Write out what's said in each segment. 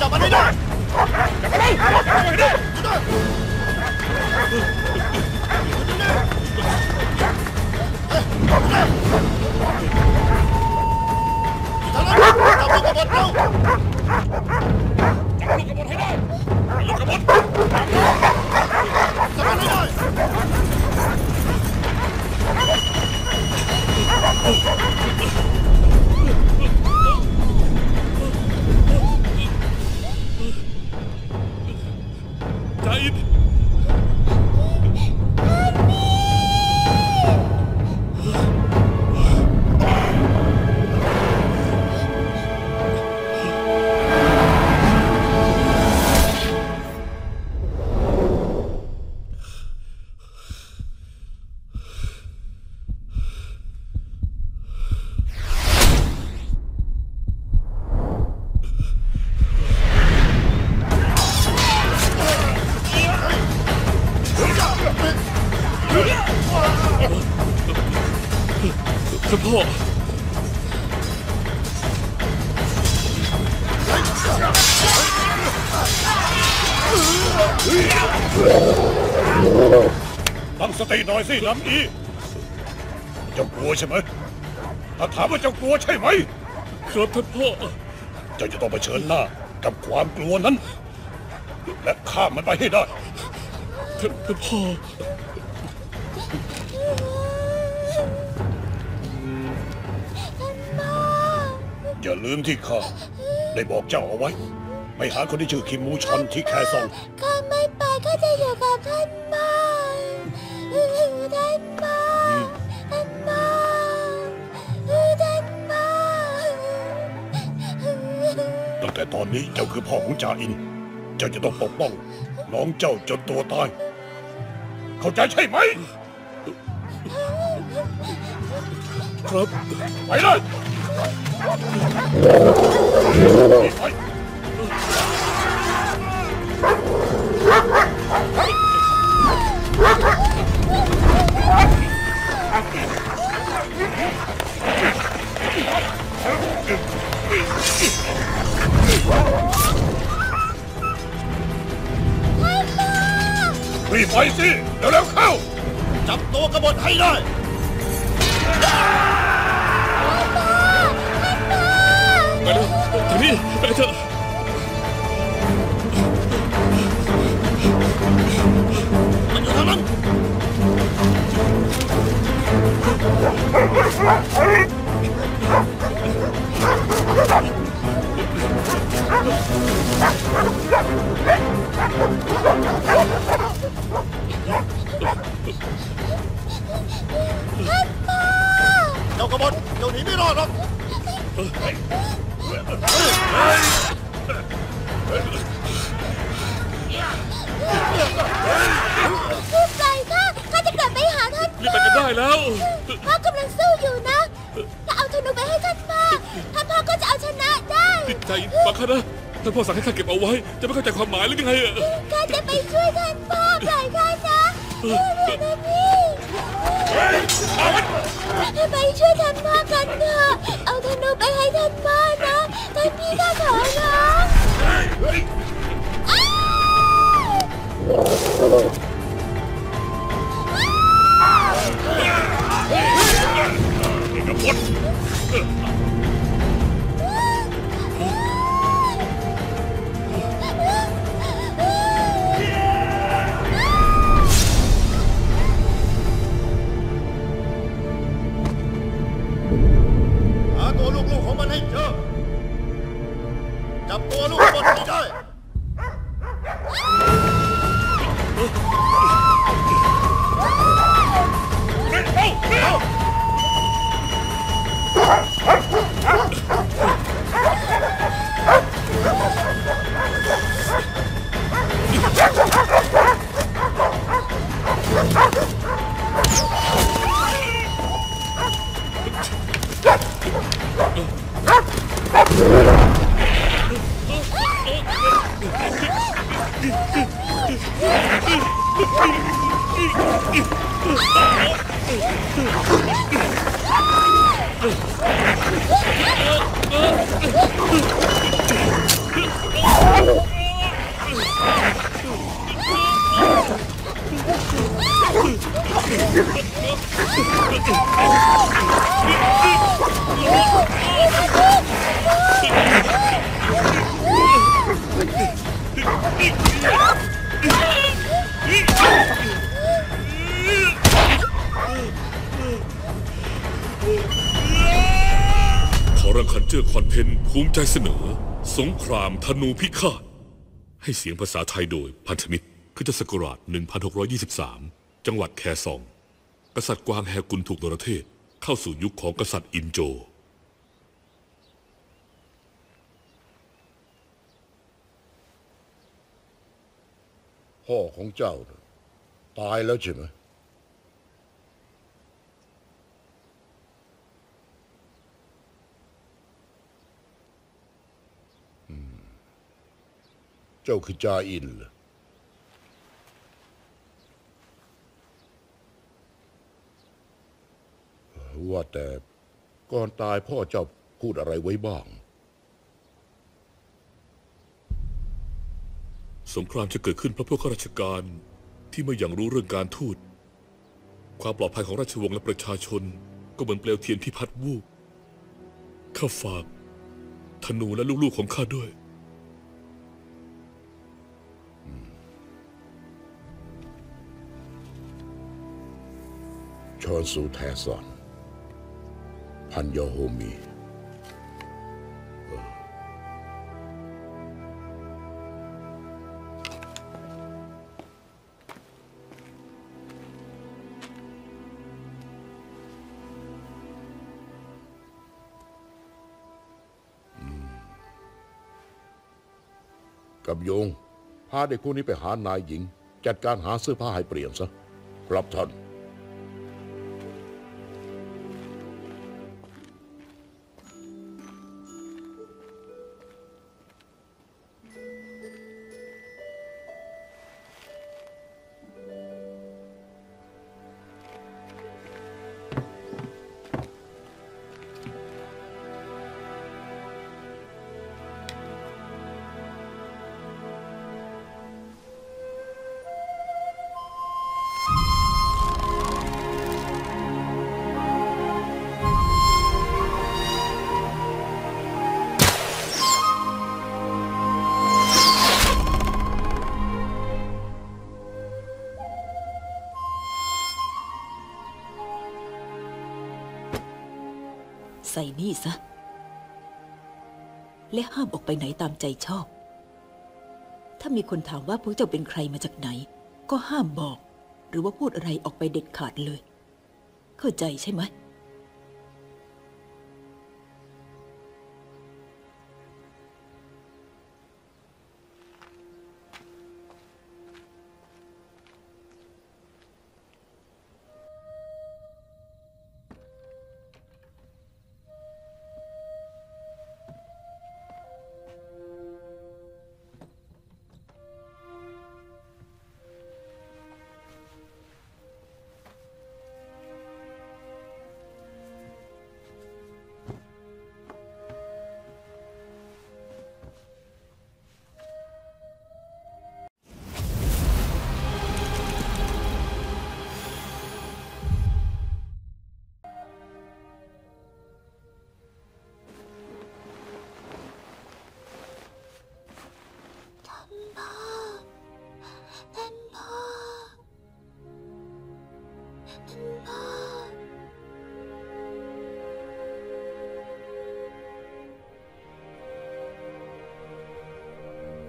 จับมันให้ได้จับมันให้ได้ตั้งสติหน่อยสิลำอีเจ้ากลัวใช่ไหมถ้าถามว่าเจ้ากลัวใช่ไหมครับท่านพ่อเจ้าจะต้องเผชิญหน้ากับความกลัวนั้นและข้ามมันไปให้ได้ท่านพ่ออย่าลืมที่ข้าได้บอกเจ้าเอาไว้ไปหาคนที่ชื่อคิมมูชอนที่แคซองข้าไม่ไปข้าจะอยู่กับท่านมาท่านมาท่านมาท่านมาตั้งแต่ตอนนี้เจ้าคือพ่อของจาอินเจ้าจะต้องปกป้องน้องเจ้าจนตัวตายเข้าใจใช่ไหมครับไปเลยรีบไปสิเร็วๆเข้าจับตัวกบฏให้ได้ไปเร็วทางนี้ไปเถอะมันอยู่ทางนั้นเจ้ากบฏเดี๋ยวหนีไม่รอดหรอกสู้ไปค่ะข้าจะกลับไปหาท่านนี่ไปกันได้แล้วพ่อกำลังสู้อยู่นะก็เอาธนูไปให้ท่านมาท่านพ่อก็จะเอาชนะได้ติดใจปะคะนะท่านพ่อสั่งให้ข้าเก็บเอาไว้จะไม่เข้าใจความหมายหรือยังไงอ่ะข้าจะไปช่วยท่านพ่อปล่อยข้านะไปช่วยท่านพ่อกันเถอะเอาธนูไปให้ท่านพ่อนะท่านพี่ข้าขอร้องหาตัวลูกๆของมันให้เจอจับตัวลูกบอลให้ได้ ขอรังคันเจอคอนเทนต์ภูมิใจเสนอสงครามธนูพิฆาตให้เสียงภาษาไทยโดยพันธมิตรคริสตศักราช 1623 จังหวัดแคซองกษัตริย์กวางแฮกุนถูกนรเทศเข้าสู่ยุคของกษัตริย์อินโจพ่อของเจ้าตายแล้วใช่ไหมเจ้าคือจาอินเหรอว่าแต่ก่อนตายพ่อเจ้าพูดอะไรไว้บ้างสงครามจะเกิดขึ้นเพราะพวกข้าราชการที่ไม่อย่างรู้เรื่องการทูตความปลอดภัยของราชวงศ์และประชาชนก็เหมือนเปลวเทียนที่พัดวูบข้าฝากธนูและลูกๆของข้าด้วยชอนซูแทซอนพันยาโฮมีกับโยงพาเด็กคนนี้ไปหานายหญิงจัดการหาเสื้อผ้าให้เปลี่ยนซะครับท่านใส่นี่ซะและห้ามออกไปไหนตามใจชอบถ้ามีคนถามว่าพวกเจ้าเป็นใครมาจากไหนก็ห้ามบอกหรือว่าพูดอะไรออกไปเด็ดขาดเลยเข้าใจใช่ไหม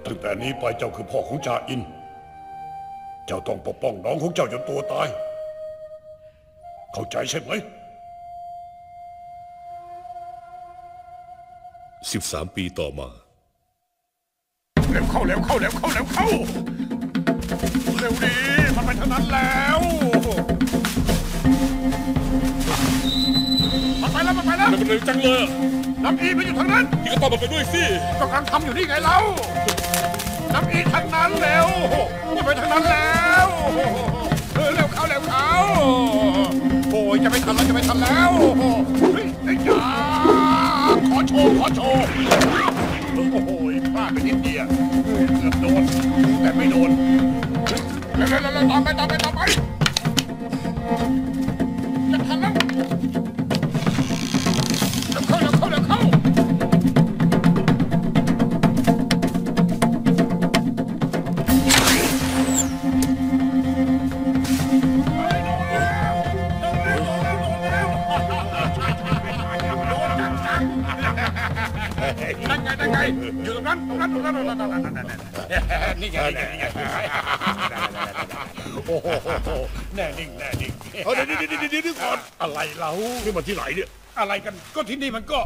ตั้งแต่นี้ไปเจ้าคือพ่อของจาอินเจ้าต้องปกป้องน้องของเจ้าจนตัวตายเข้าใจใช่ไหม13ปีต่อมาเร็วเข้าเร็วเข้าเร็วเข้าเร็วเข้าเร็วดีมันไปทางนั้นแล้วมันไปแล้วมันไปแล้วมันเร็วจังเลยน้ำอีไปอยู่ทางนั้นพี่ก็ตอบมันไปด้วยสิก็กำลังทำอยู่นี่ไงเราน้ำอีทางนั้นแล้วมันไปทางนั้นแล้วเร็วเข้าเร็วเข้าโอ้ยจะไม่ทันแล้วจะไม่ทันแล้วเฮ้ยไอ้ยาขอโชว์ขอโชว์โอ้โหพลาดไปนิดเดียวเกือบโดนแต่ไม่โดนเร็วๆๆตามไปจะทันแล้ว ไกลๆอยู่ตรงนั้นนี่ไงโอ้โหแน่นิ่งแน่นิ่งเฮ้ยเดี๋ยวก่อนอะไรเล่านี่มันที่ไหนเนี่ยอะไรกันก็ที่นี่มันก็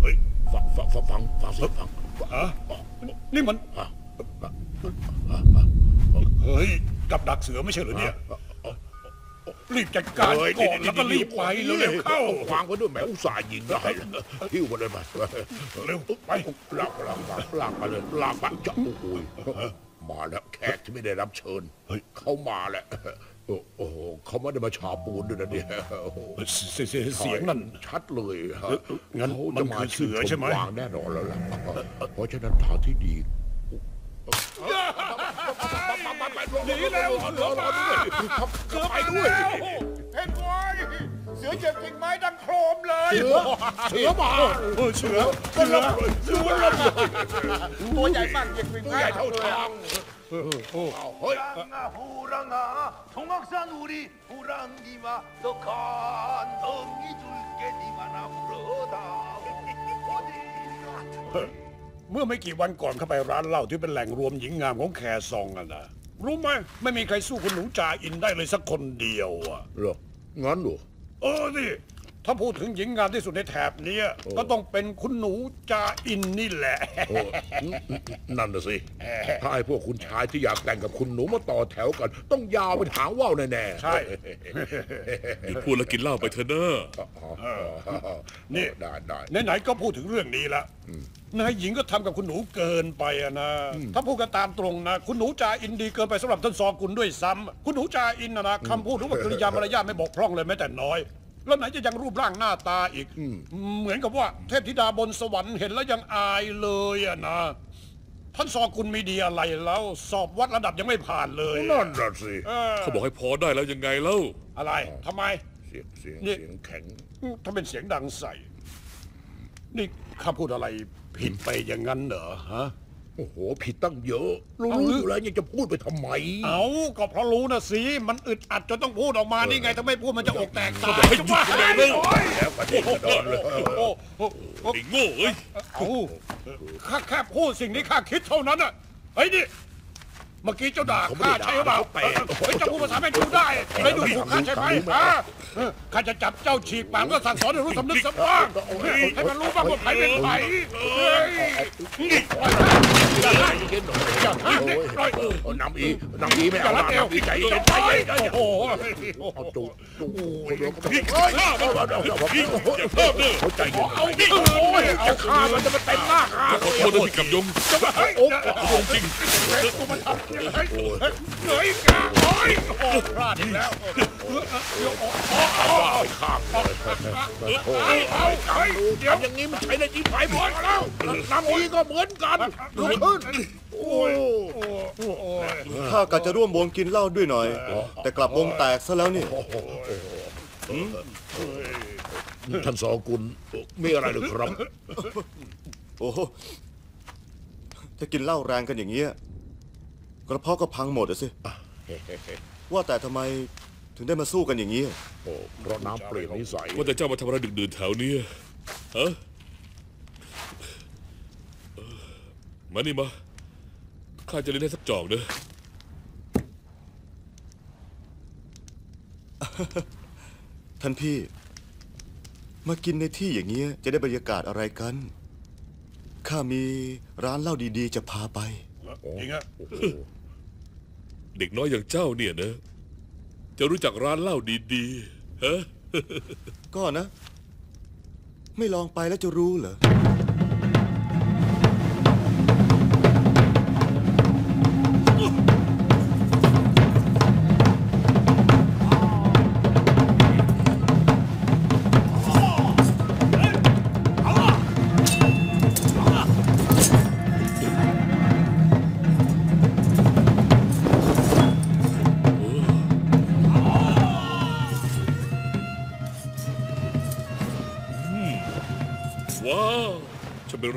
เฮ้ยฟังอะนี่มันเฮ้ยกับดักเสือไม่ใช่หรือเนี่ยรีบจัดการก่อนแล้วก็รีบไปเร็วเข้าวางไว้ด้วยแหมอุตส่าห์ยิงได้หิ้วมาเลยมาเร็วไปลากมาเลยลากมาจับโอ้ยมาแล้วแขกที่ไม่ได้รับเชิญเข้ามาแหละโอ้โหเขาไม่ได้มาฉาบปูนด้วยนะเนี่ยเสียงนั่นชัดเลยฮะงั้นมันคือเสือใช่ไหมวางแน่นอนแล้วล่ะเพราะฉะนั้นทางที่ดีหนีแล้วเสือไปด้วยเห็นไว้เสือเจ็บกิ่งไม้ดังโครมเลยเสือมาเสือเลยตัวใหญ่มากเจ็บกิ่งไม้เท่าทางเฮ้ยเมื่อไม่กี่วันก่อนเข้าไปร้านเหล้าที่เป็นแหล่งรวมหญิงงามของแคซองอ่ะนะรู้ไหมไม่มีใครสู้คุณหนูจาอินได้เลยสักคนเดียวอ่ะหรองั้นหรอเออนี่ถ้าพูดถึงหญิงงามที่สุดในแถบนี้ก็ต้องเป็นคุณหนูจาอินนี่แหละนั่นน่ะสิถ้าไอ้พวกคุณชายที่อยากแต่งกับคุณหนูมาต่อแถวกันต้องยาวไปหางว่าวแน่ๆใช่หยุดพูดแล้วกินเหล้าไปเถอะเนอะนี่ไหนๆก็พูดถึงเรื่องนี้ละนายหญิงก็ทำกับคุณหนูเกินไปอะนะถ้าพูดกันตามตรงนะคุณหนูจาอินดีเกินไปสำหรับท่านซอกุลด้วยซ้ำคุณหนูจาอินนะคำพูดหรือว่ากริยามารยาทไม่บกพร่องเลยแม้แต่น้อยแล้วไหนจะยังรูปร่างหน้าตาอีกเหมือนกับว่าเทพธิดาบนสวรรค์เห็นแล้วยังอายเลยอะนะท่านซอกุลมีดีอะไรแล้วสอบวัดระดับยังไม่ผ่านเลยนั่นน่ะสิเขาบอกให้พอได้แล้วยังไงเล่าอะไรทำไมเสียงแข็งถ้าเป็นเสียงดังใส่นี่ข้าพูดอะไรผิดไปอย่างนั้นเหรอฮะโอ้โหผิดตั้งเยอะรู้อยู่แล้วยังจะพูดไปทำไมเอ้าก็เพราะรู้นะสิมันอึดอัดจนต้องพูดออกมานี่ไงถ้าไม่พูดมันจะอกแตกตายจะว่าอะไรเลยแล้วประเดี๋ยวโดนเลยไอ้โง่เอ้ยข้าแค่พูดสิ่งที่ข้าคิดเท่านั้นอ่ะไอ้นี่เมื่อกี้เจ้าด่าข้าใช่หรือเปล่าเจ้าพูดภาษาไม่ดูได้ไม่ดูถูกข้าใช่ไหมข้าจะจับเจ้าฉีกปากก็สั่งสอนให้รู้สำนึกสักบ้างให้มันรู้บ้างว่าใครเป็นใครนี่อย่าฆ่าเด็กร้อยนำอีไม่เอาใจเย็นใจเย็นโอ้โหเอาจุกเอาใจเย็นเอาดิจะฆ่ามันจะมาเต็มหน้าข้าโอ้โหโดนกับยมโอ้โหจริงเลยกะโอ้ยโอ้พลาดอีกแล้วเดี๋ยวอย่างนี้มันใช้ได้จริงไปหมดแล้วน้ำอีก็เหมือนกันลุกขึ้นข้ากะจะร่วมวงกินเหล้าด้วยหน่อยแต่กลับวงแตกซะแล้วนี่ท่านสองกุลมีอะไรหรือครับโอ้จะกินเหล้าแรงกันอย่างเงี้ยกระเพาะก็พังหมดสิว่าแต่ทำไมถึงได้มาสู้กันอย่างนี้โอ้เพราะน้ำเปลี่ยนนิสัยว่าแต่เจ้ามาทำอะไรดึกดื่นแถวนี้ฮะมานี่มาข้าจะเล่นให้สักจอกเด้อท่านพี่มากินในที่อย่างนี้จะได้บรรยากาศอะไรกันข้ามีร้านเหล้าดีๆจะพาไปจริงอะเด็กน้อยอย่างเจ้าเนี่ยนะจะรู้จักร้านเหล้าดีๆฮะก็นะไม่ลองไปแล้วจะรู้เหรอ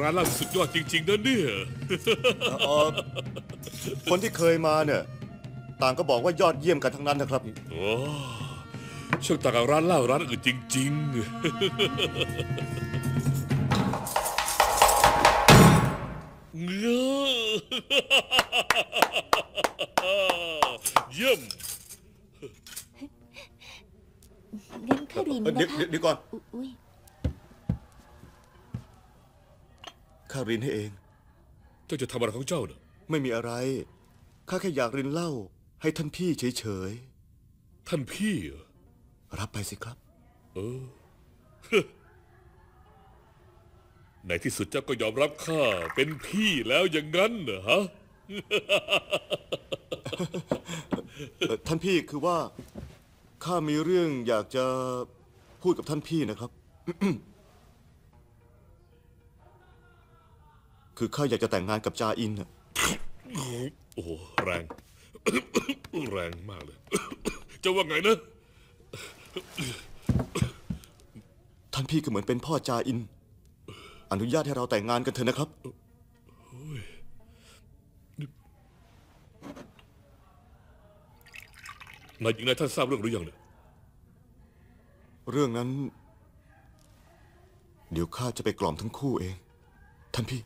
ร้านล่าสุดยอดจริงๆนะเนี่ยคนที่เคยมาเนี่ยต่างก็บอกว่ายอดเยี่ยมกันทั้งนั้นนะครับโอ้ช่างต่างกับร้านเหล้าร้านอื่นจริงๆ เยี่ยมงั้นข้ารินนะคะเดี๋ยวก่อนข้ารินให้เองเจ้าจะทำอะไรของเจ้าน่ะไม่มีอะไรข้าแค่อยากรินเหล้าให้ท่านพี่เฉยๆท่านพี่เหรอรับไปสิครับในที่สุดเจ้าก็ยอมรับข้าเป็นพี่แล้วอย่างนั้นเหรอฮะท่านพี่คือว่าข้ามีเรื่องอยากจะพูดกับท่านพี่นะครับ คือข้าอยากจะแต่งงานกับจาอินน่ะ โอ้โหแรง แรงมากเลย จะว่าไงนะท่านพี่ก็เหมือนเป็นพ่อจาอินอนุญาตให้เราแต่งงานกันเถอะนะครับนายหญิงนายท่านทราบเรื่องหรือยังเนี่ยเรื่องนั้นเดี๋ยวข้าจะไปกล่อมทั้งคู่เองท่านพี่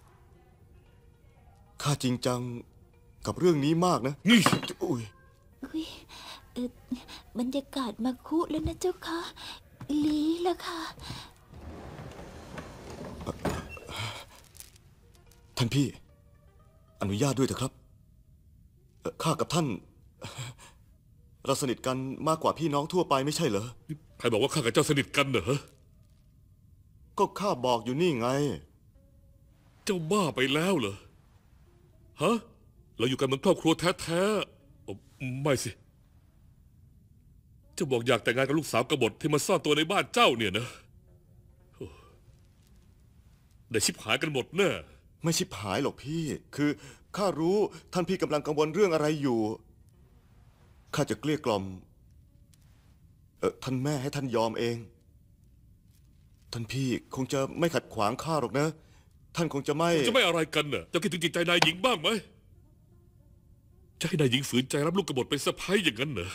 ข้าจริงจังกับเรื่องนี้มากนะนี่อุ้ยบรรยากาศมาคุแล้วนะเจ้าค่ะลีล่ะค่ะท่านพี่อนุญาตด้วยเถอะครับข้ากับท่านเราสนิทกันมากกว่าพี่น้องทั่วไปไม่ใช่เหรอใครบอกว่าข้ากับเจ้าสนิทกันเหรอก็ข้าบอกอยู่นี่ไงเจ้าบ้าไปแล้วเหรอฮะเราอยู่กันเหมือนครอบครัวแท้ๆไม่สิเจ้าบอกอยากแต่งงานกับลูกสาวกบฏที่มาซ่อนตัวในบ้านเจ้าเนี่ยนะได้ชิบหายกันหมดแน่ไม่ชิบหายหรอกพี่คือข้ารู้ท่านพี่กำลังกังวลเรื่องอะไรอยู่ข้าจะเกลี้ยกล่อมท่านแม่ให้ท่านยอมเองท่านพี่คงจะไม่ขัดขวางข้าหรอกนะท่านคงจะไม่อะไรกันน่ะจะคิดถึงจิตใจนายหญิงบ้างไหมจะให้นายหญิงฝืนใจรับลูกกบฏเป็นสะใภ้อย่างนั้นเหรอ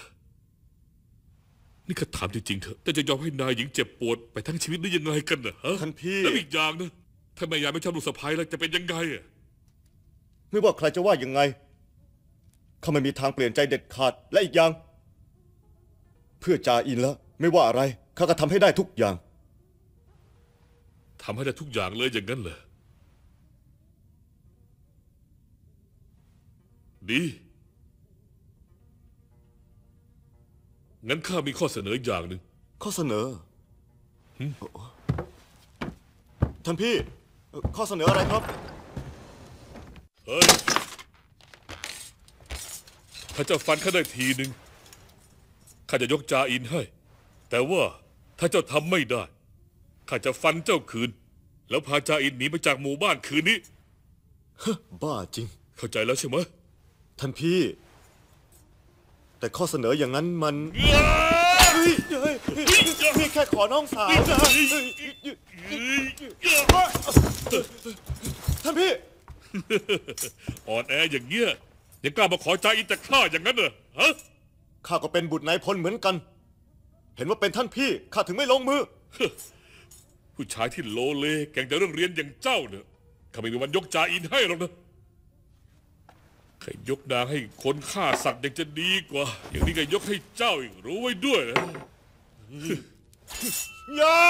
นี่ข้าถามจริงๆเถอะแต่จะยอมให้นายหญิงเจ็บปวดไปทั้งชีวิตได้ยังไงกันน่ะท่านพี่แล้วอีกอย่างนะถ้าแม่ยายไม่ชอบลูกสะใภ้แล้วจะเป็นยังไงอ่ะไม่ว่าใครจะว่ายังไงเขาไม่มีทางเปลี่ยนใจเด็ดขาดและอีกอย่างเพื่อจาอินแล้วไม่ว่าอะไรเขาก็ทำให้ได้ทุกอย่างทำให้ได้ทุกอย่างเลยอย่างนั้นเหรอดีงั้นข้ามีข้อเสนออย่างหนึ่งข้อเสนอท่านพี่ข้อเสนออะไรครับเฮ้ยถ้าเจ้าฟันข้าได้ทีหนึ่งข้าจะยกจาอินให้แต่ว่าถ้าเจ้าทำไม่ได้ข้าจะฟันเจ้าคืนแล้วพาจาอินหนีไปจากหมู่บ้านคืนนี้ฮะบ้าจริงเข้าใจแล้วใช่ไหมท่านพี่แต่ข้อเสนออย่างนั้นมันนี่แค่ขอน้องสาวท่านพี่อ่อนแออย่างเงี้ยยังกล้ามาขอใจอินจากข้าอย่างนั้นเหรอฮะข้าก็เป็นบุตรนายพลเหมือนกันเห็นว่าเป็นท่านพี่ข้าถึงไม่ลงมือผู้ชายที่โลเลแก่งแต่เรื่องเรียนอย่างเจ้าเนี่ยข้าไม่มีวันยกใจอินให้หรอกนะใครยกนางให้คนฆ่าสัตว์ยังจะดีกว่าอย่างนี้ก็ยกให้เจ้าอีกรู้ไว้ด้วยนะย่า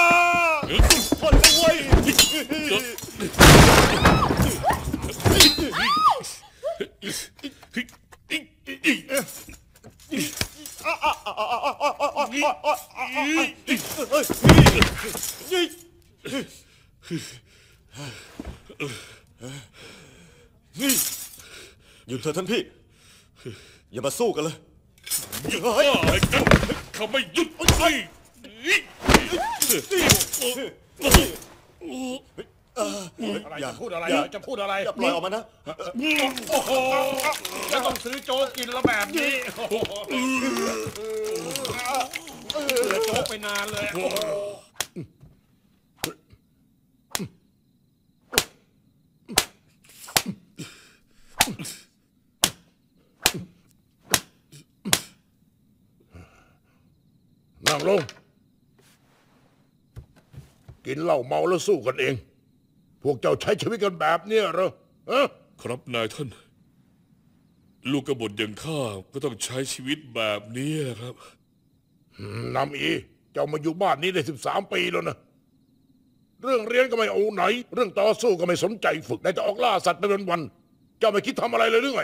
คนรวยหยุดเถอะท่านพี่อย่ามาสู้กันเลยเขาไม่หยุดอย่าพูดอะไรจะพูดอะไรปล่อยออกมานะจะต้องซื้อโจ๊กกินละแบบนี้โจ๊กไปนานเลยนั่งลงกินเหล้าเมาแล้วสู้กันเองพวกเจ้าใช้ชีวิตกันแบบนี้เหรอครับนายท่าน ลูกกบฏอย่างข้าก็ต้องใช้ชีวิตแบบนี้ครับนำอีเจ้ามาอยู่บ้านนี้ได้13 ปีแล้วนะเรื่องเรียนก็ไม่เอาไหนเรื่องต่อสู้ก็ไม่สนใจฝึกได้แต่ออกล่าสัตว์ไปวันๆเจ้าไม่คิดทำอะไรเลยหรือไง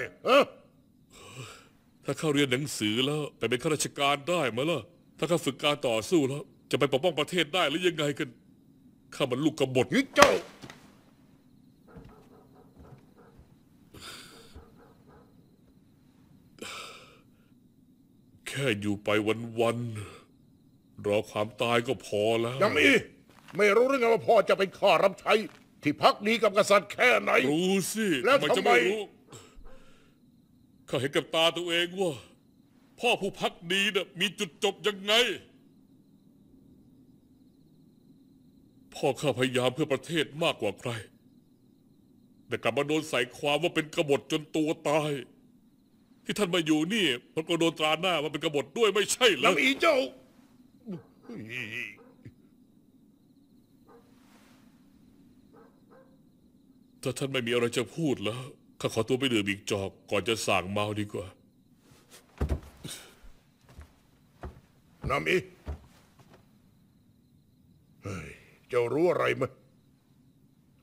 ถ้าเข้าเรียนหนังสือแล้วไปเป็นข้าราชการได้ไหมล่ะถ้าข้าฝึกการต่อสู้แล้วจะไปปกป้องประเทศได้หรือยังไงกันข้ามันลูกกบฏนี่เจ้าแค่อยู่ไปวันๆรอความตายก็พอแล้วยังมีไม่รู้เรื่องว่าพ่อจะเป็นข้ารับใช้ที่พักดีกับกษัตริย์แค่ไหนรู้สิแล้วทำไมข้าเห็นกับตาตัวเองว่าพ่อผู้พักดีน่ะมีจุดจบยังไงพ่อข้าพยายามเพื่อประเทศมากกว่าใครแต่กลับมาโดนใส่ความว่าเป็นกบฏจนตัวตายที่ท่านมาอยู่นี่มันก็โดนตราหน้าว่าเป็นกบฏด้วยไม่ใช่หรืออีเจ้าถ้าท่านไม่มีอะไรจะพูดแล้วข้าขอตัวไปดื่มอีกจอกก่อนจะสั่งเมาดีกว่าน้ำอีเจ้ารู้อะไรมั้ย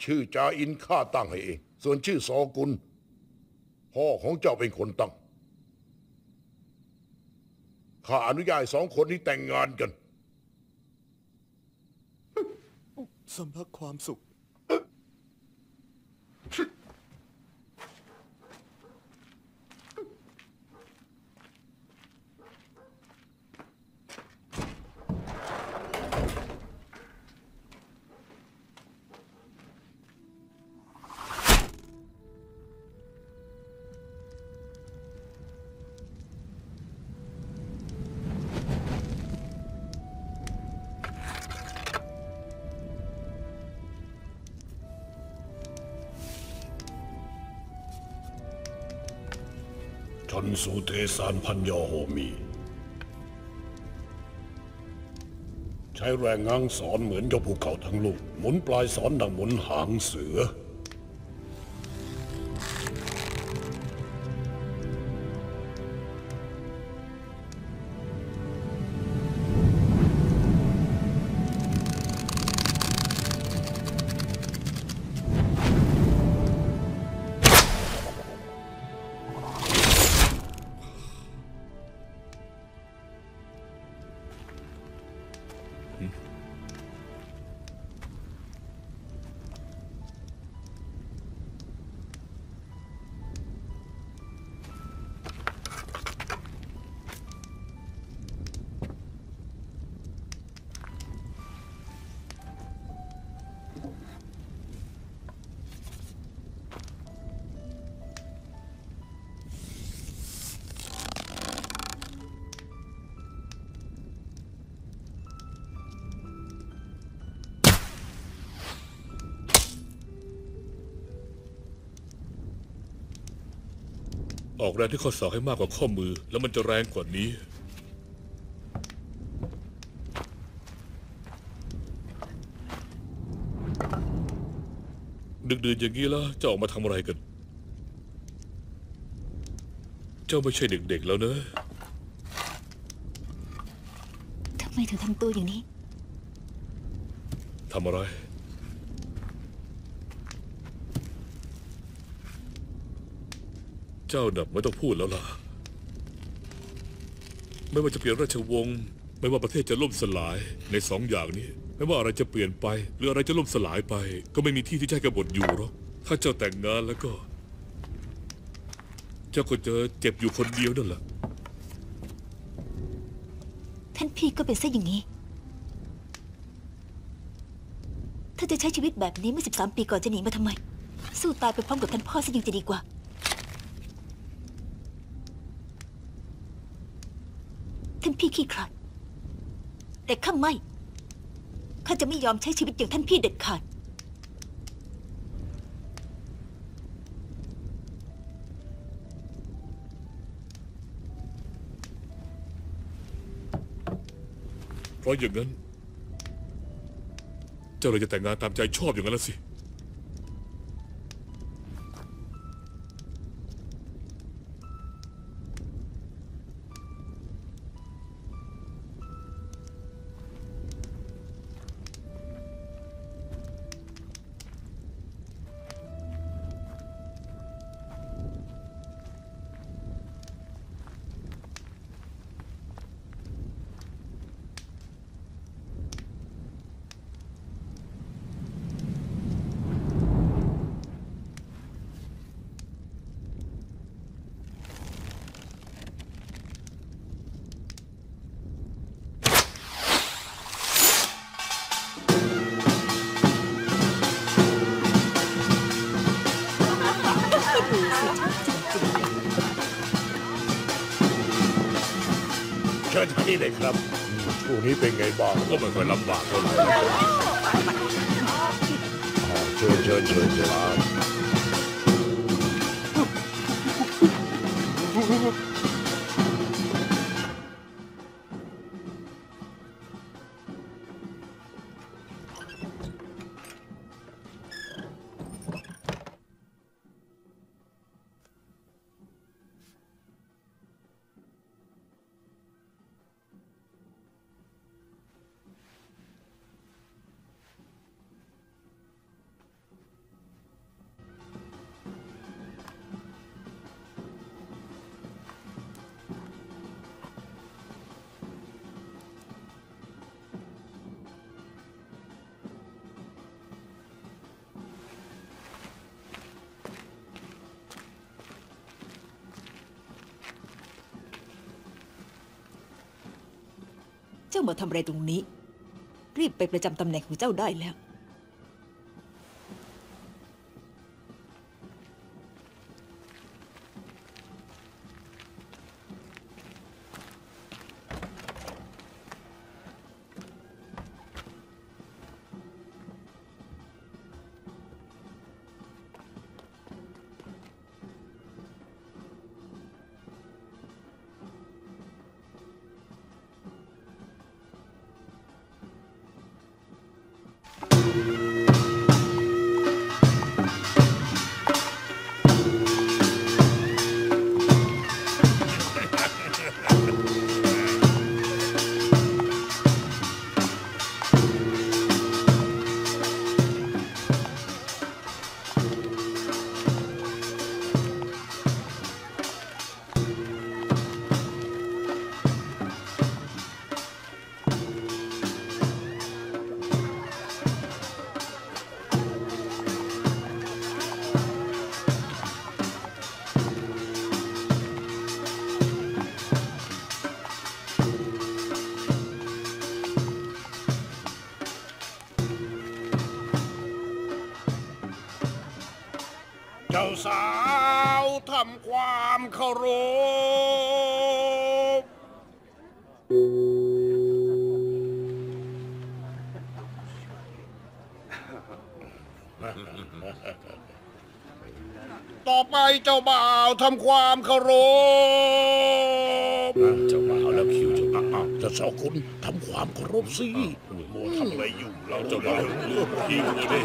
ชื่อจาอินข้าตั้งให้เองส่วนชื่อซอกุลพ่อของเจ้าเป็นคนตั้งข้าอนุญาต2 คนนี้แต่งงานกันสำหรับความสุขฉันสูเทสารพันยอโฮมีใช้แรงง้างสอนเหมือนยกภูเขาทั้งลูกหมุนปลายสอนดังหมุนหางเสือออกแรงที่ข้อศอกให้มากกว่าข้อมือแล้วมันจะแรงกว่านี้ดึกๆอย่างนี้แล้วจะออกมาทำอะไรกันเจ้าไม่ใช่เด็กๆแล้วนะทำไมถึงทำตัวอย่างนี้ทำอะไรเจ้าดับไม่ต้องพูดแล้วล่ะไม่ว่าจะเปลี่ยนราชวงศ์ไม่ว่าประเทศจะล่มสลายใน2 อย่างนี้ไม่ว่าอะไรจะเปลี่ยนไปหรืออะไรจะล่มสลายไปก็ไม่มีที่ที่จะให้กบฏอยู่หรอกถ้าเจ้าแต่งงานแล้วก็เจ้าก็จะเจ็บอยู่คนเดียวนั่นแหละท่านพี่ก็เป็นซะอย่างนี้ถ้าจะใช้ชีวิตแบบนี้เมื่อ13 ปีก่อนจะหนีมาทำไมสู้ตายไปพร้อมกับท่านพ่อซะยังจะดีกว่าท่านพี่ขี้ขลาดแต่ข้าไม่ข้าจะไม่ยอมใช้ชีวิตอย่างท่านพี่เด็ดขาดเพราะอย่างนั้นเจ้าเลยจะแต่งงานตามใจชอบอย่างนั้นล่ะสิ ชิญที่นี่เลยครับช่วงนี้เป็นไงบ้างก็ไม่ค่อยลำบากเท่าไหร่เชิญเจ้ามาทำอะไรตรงนี้รีบไปประจำตำแหน่งของเจ้าได้แล้วสาวทำความเคารพต่อไปเจ้าบ่าวทำความเคารพเจ้าบ่าวแล้วคิวจะจะสาวคุณทำความเคารพสิโมทำอะไรอยู่เราเจ้าบ่าวลูกคิวเลย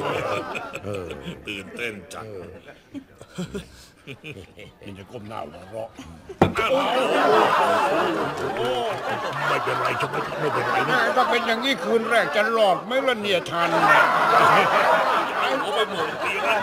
ตื่นเต้นจังมันจะก้มหน้าหัวเราะไม่เป็นไรจะไม่เป็นไรนะถ้าเป็นอย่างนี้คืนแรกจะหลอดไม่ละเนียทันนะโอ้ไปหมุนตีนะ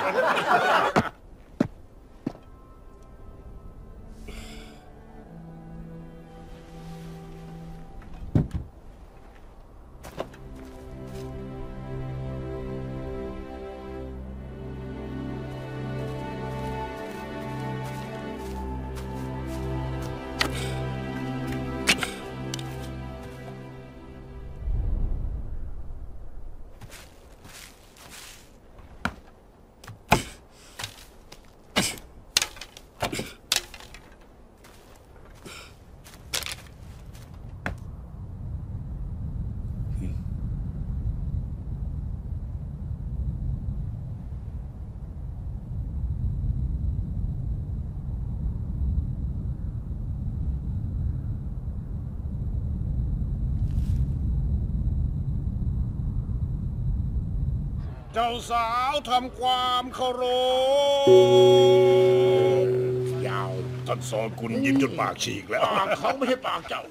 เจ้าสาวทำความเคารพยาวท่านสอนคุณยิ้มจนปากฉีกแล้วเขาไม่ใช่ปากเจ้า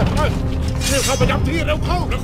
เข้าไปยับที่แล้วเข้าแล้ว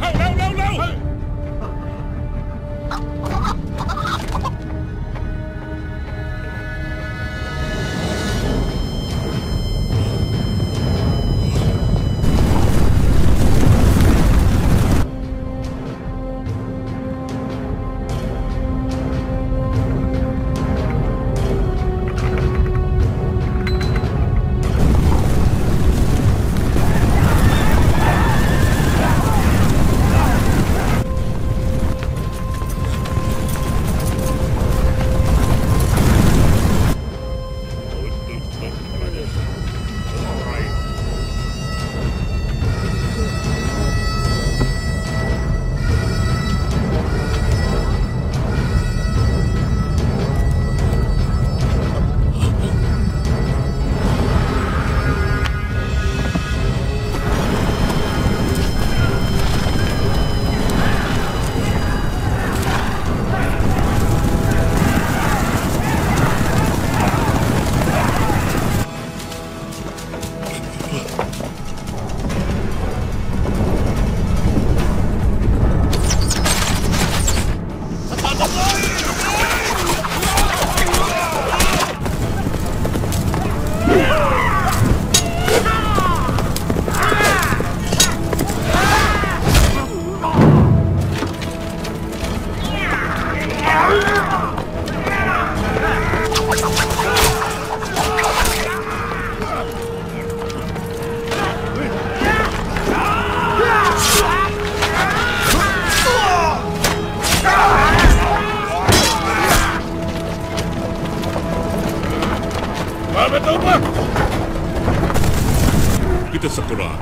คริสตศักราช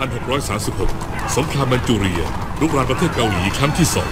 1636 สงครามมันจูเรียรุกรานประเทศเกาหลีครั้งที่สอง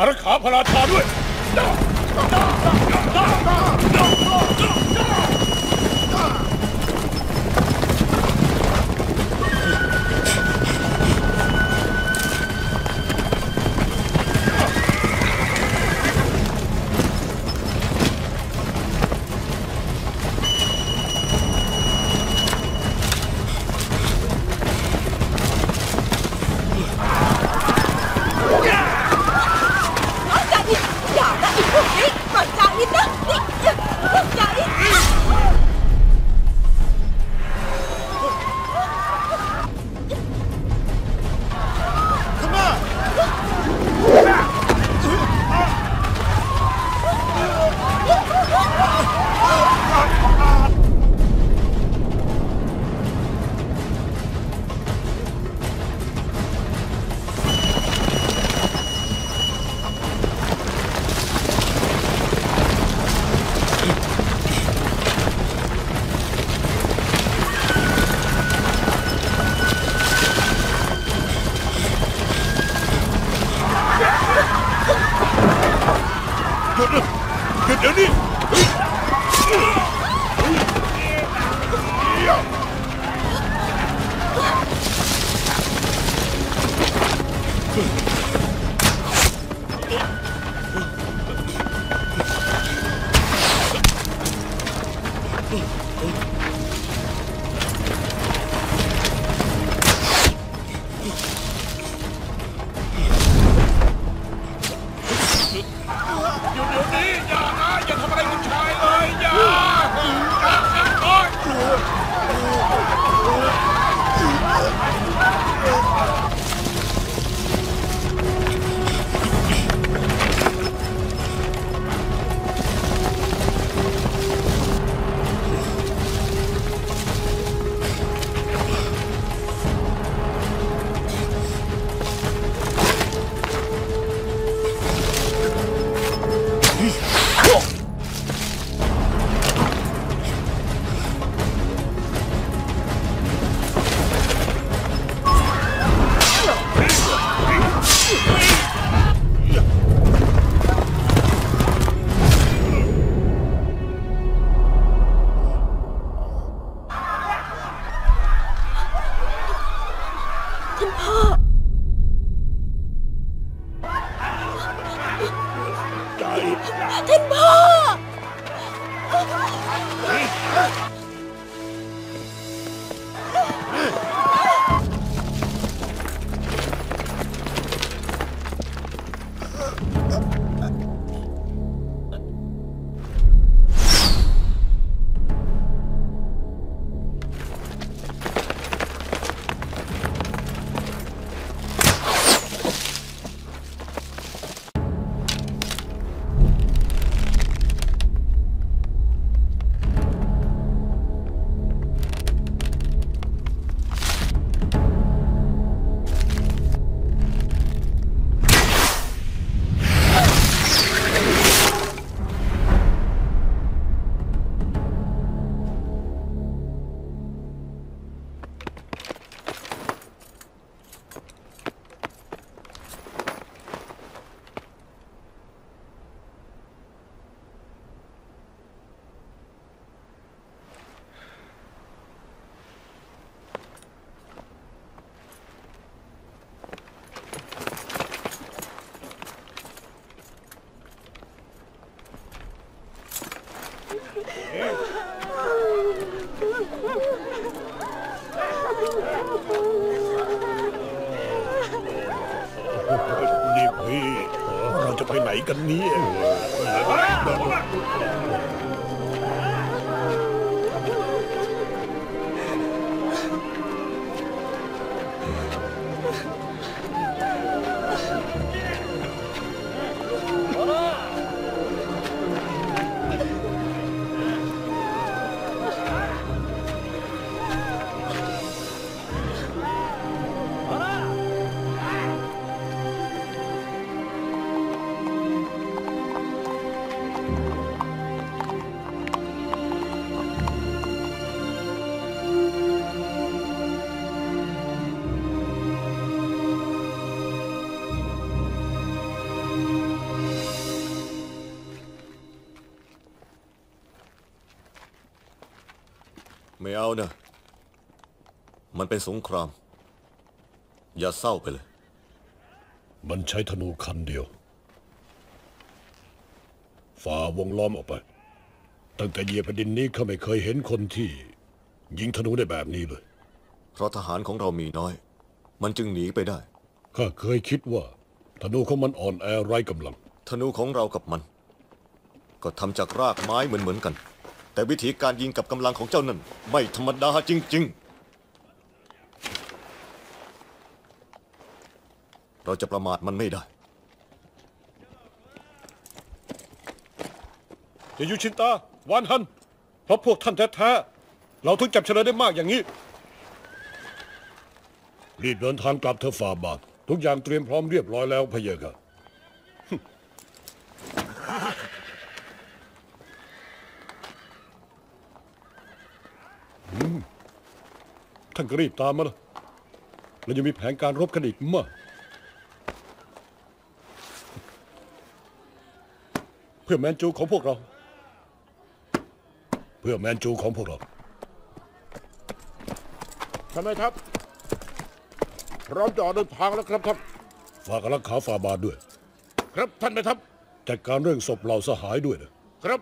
อารักขาพระราชาด้วย ไหนกันเนี่ยไม่เอานะมันเป็นสงครามอย่าเศร้าไปเลยมันใช้ธนูคันเดียวฝ่าวงล้อมออกไปตั้งแต่เหยียบแผ่นดินนี้ข้าไม่เคยเห็นคนที่ยิงธนูได้แบบนี้เลยเพราะทหารของเรามีน้อยมันจึงหนีไปได้ข้าเคยคิดว่าธนูของมันอ่อนแอไร้กำลังธนูของเรากับมันก็ทำจากรากไม้เหมือนกันแต่วิธีการยิงกับกำลังของเจ้านั้นไม่ธรรมดาจริงๆเราจะประมาทมันไม่ได้อย่าอยู่ชินตาวานฮันเพราะพวกท่านแท้ๆเราถึงจับเฉลยได้มากอย่างนี้รีบเดินทางกลับเถอะฝ่าบาททุกอย่างเตรียมพร้อมเรียบร้อยแล้วพะเยอะค่ะท่านก็รีบตามมาแล้วเรายังมีแผนการรบกันอีกมากเพื่อแมนจูของพวกเราทำไมครับพร้อมจะออกเดินทางแล้วครับท่านฝากรักษาฝ่าบาทด้วยครับท่านไหมครับจัดการเรื่องศพเหล่าสหายด้วยนะครับ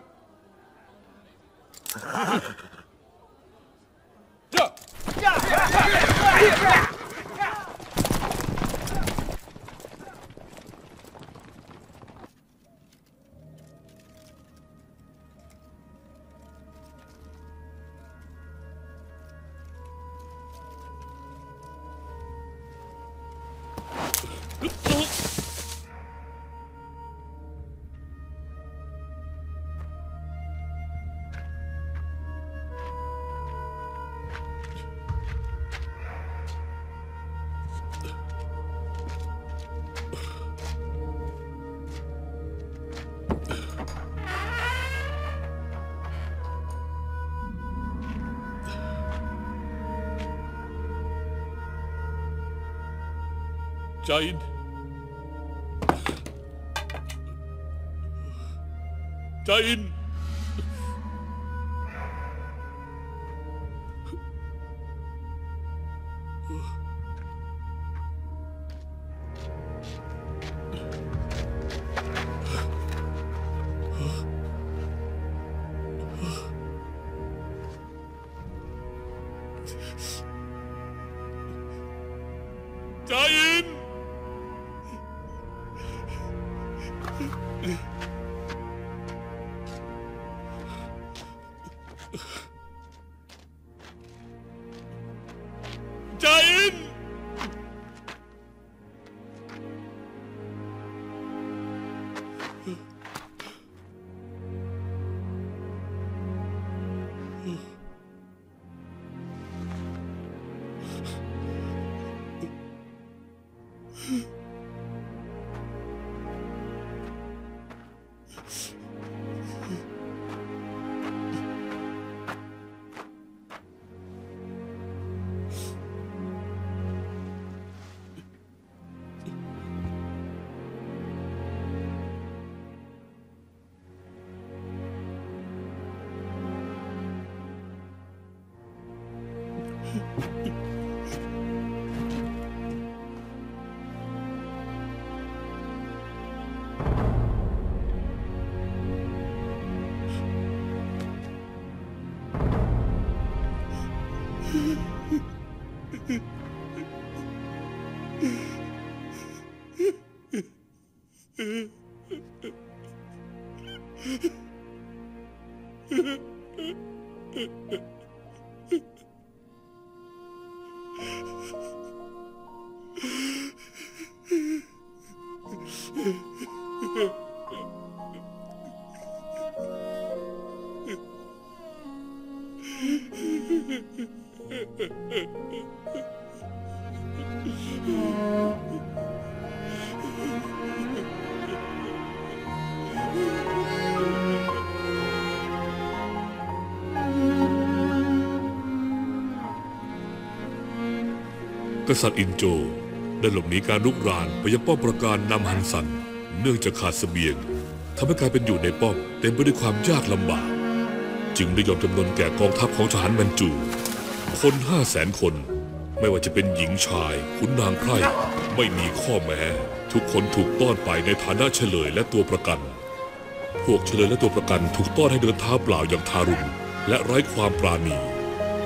ใจอิน กษัตริย์อินโจได้หลบหนีการลุกรานไปยังป้อมประการนำฮันซันเนื่องจากขาดเสบียงทำให้การเป็นอยู่ในป้อมเต็มไปด้วยความยากลำบากจึงได้ยอมจำนนแก่กองทัพของทหารแมนจูคน500,000 คนไม่ว่าจะเป็นหญิงชายขุนนางไพร่ไม่มีข้อแม้ทุกคนถูกต้อนไปในฐานะเฉลยและตัวประกันพวกเฉลยและตัวประกันถูกต้อนให้เดินเท้าเปล่าอย่างทารุณและไร้ความปราณี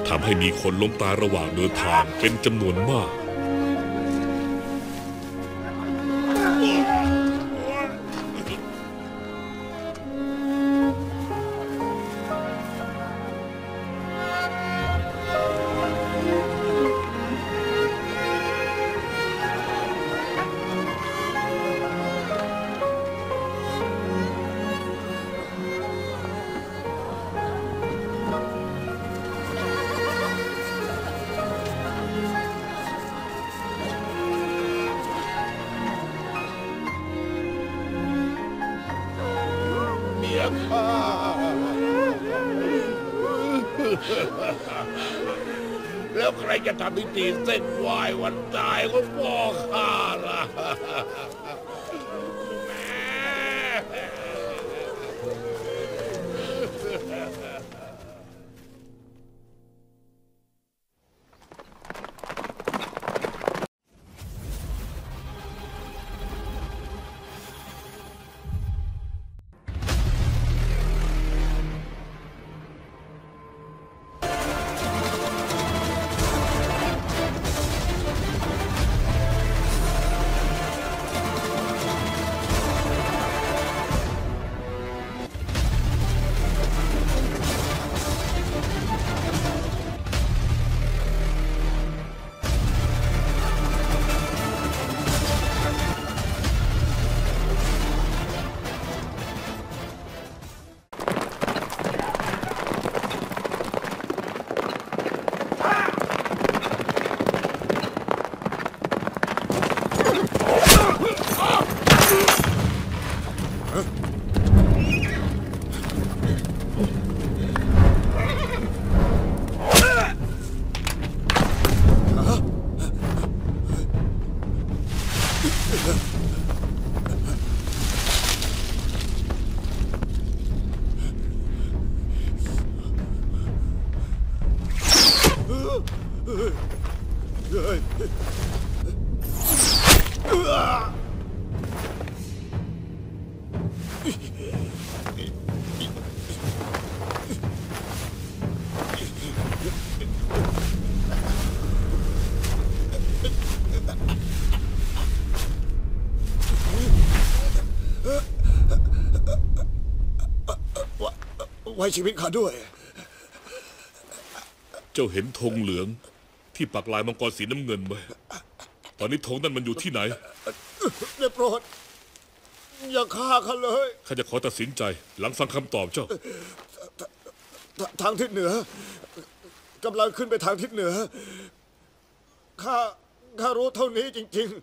ทำให้มีคนล้มตายระหว่างเดินทางเป็นจำนวนมากแล้วใครจะทำพิธีเส้นไหว้วันตายของพ่อข้าล่ะไว้ชีวิตข้าด้วยเจ้าเห็นธงเหลืองที่ปักลายมังกรสีน้ำเงินไหมตอนนี้ธงนั้นมันอยู่ที่ไหนได้โปรดอย่าฆ่าข้าเลยข้าจะขอตัดสินใจหลังฟังคำตอบเจ้าทางทิศเหนือกำลังขึ้นไปทางทิศเหนือข้ารู้เท่านี้จริงๆ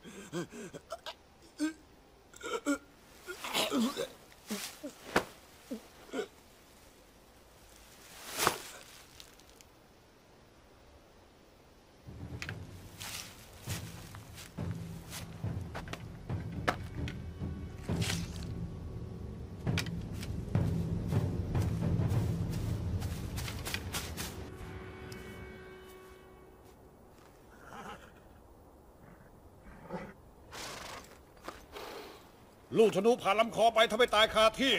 ลูกธนูผ่านลำคอไปทำให้ตายคาที่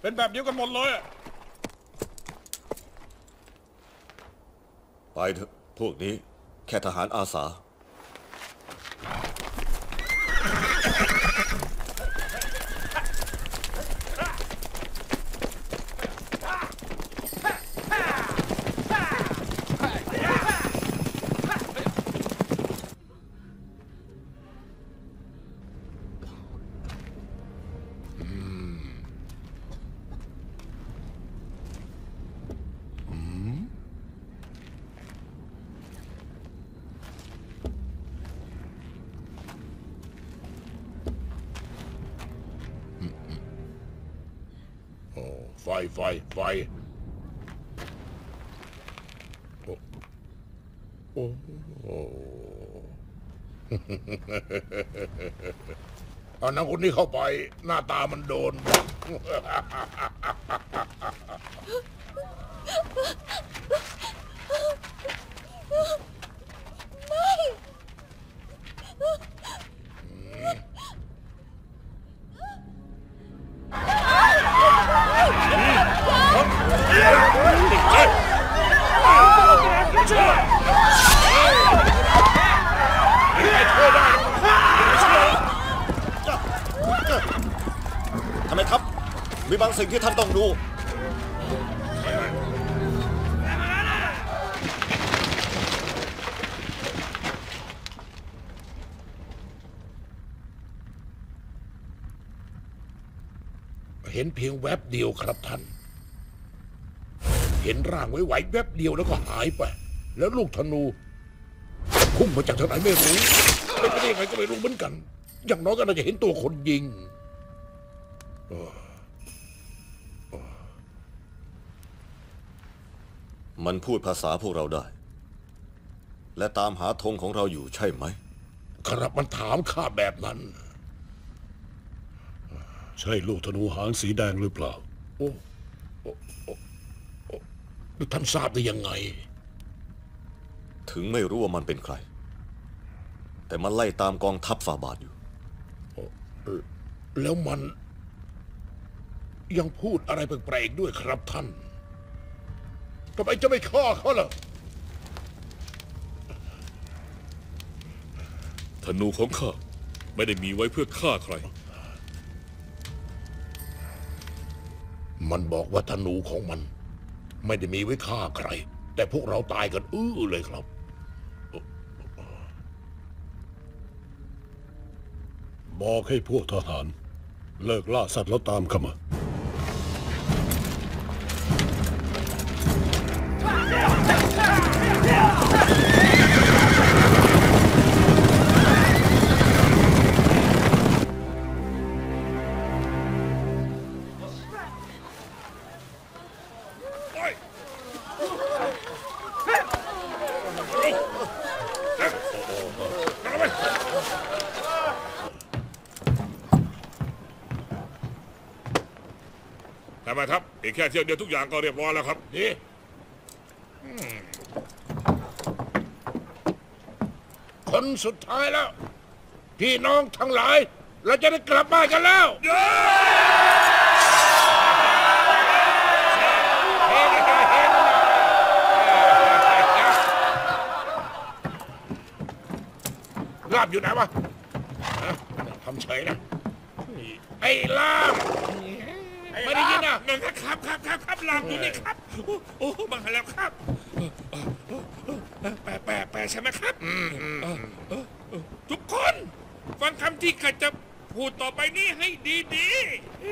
เป็นแบบเดียวกันหมดเลยไปเถอะพวกนี้แค่ทหารอาสา ไฟเอาน้ำคนนี้เข้าไปหน้าตามันโดนไม่ทำไมครับมีบางสิ่งที่ท่านต้องดูเห็นเพียงแวบเดียวครับท่านเห็นร่างไหวๆแวบเดียวแล้วก็หายไปแล้วลูกธนูพุ่งมาจากทางไหนไม่รู้ไม่ได้ยังไงก็ไม่รู้เหมือนกันอย่างน้อยก็น่าจะเห็นตัวคนยิงมันพูดภาษาพวกเราได้และตามหาธงของเราอยู่ใช่ไหมครับมันถามข้าแบบนั้นใช่ลูกธนูหางสีแดงหรือเปล่าโอ้ท่านทราบได้ยังไงถึงไม่รู้ว่ามันเป็นใครแต่มันไล่ตามกองทัพฝ่าบาทอยู่แล้วมันยังพูดอะไรแปลกๆด้วยครับท่านทำไมจะไม่ฆ่าเขาล่ะธนูของข้าไม่ได้มีไว้เพื่อฆ่าใครมันบอกว่าธนูของมันไม่ได้มีไว้ฆ่าใครแต่พวกเราตายกันอื้อเลยครับบอกให้พวกทหารเลิกล่าสัตว์แล้วตามเข้ามาแค่เที่ยวเดียวทุกอย่างก็เรียบร้อยแล้วครับนี่คนสุดท้ายแล้วพี่น้องทั้งหลายเราจะได้กลับบ้านกันแล้วลาบอยู่ไหนวะทำเฉยนะไอ้ลาบไม่ได้ยินนะครับครับลองดูนี่ครับโอ้บังแล้วครับแปลใช่ไหมครับทุกคนฟังคำที่ข้าจะพูดต่อไปนี้ให้ดี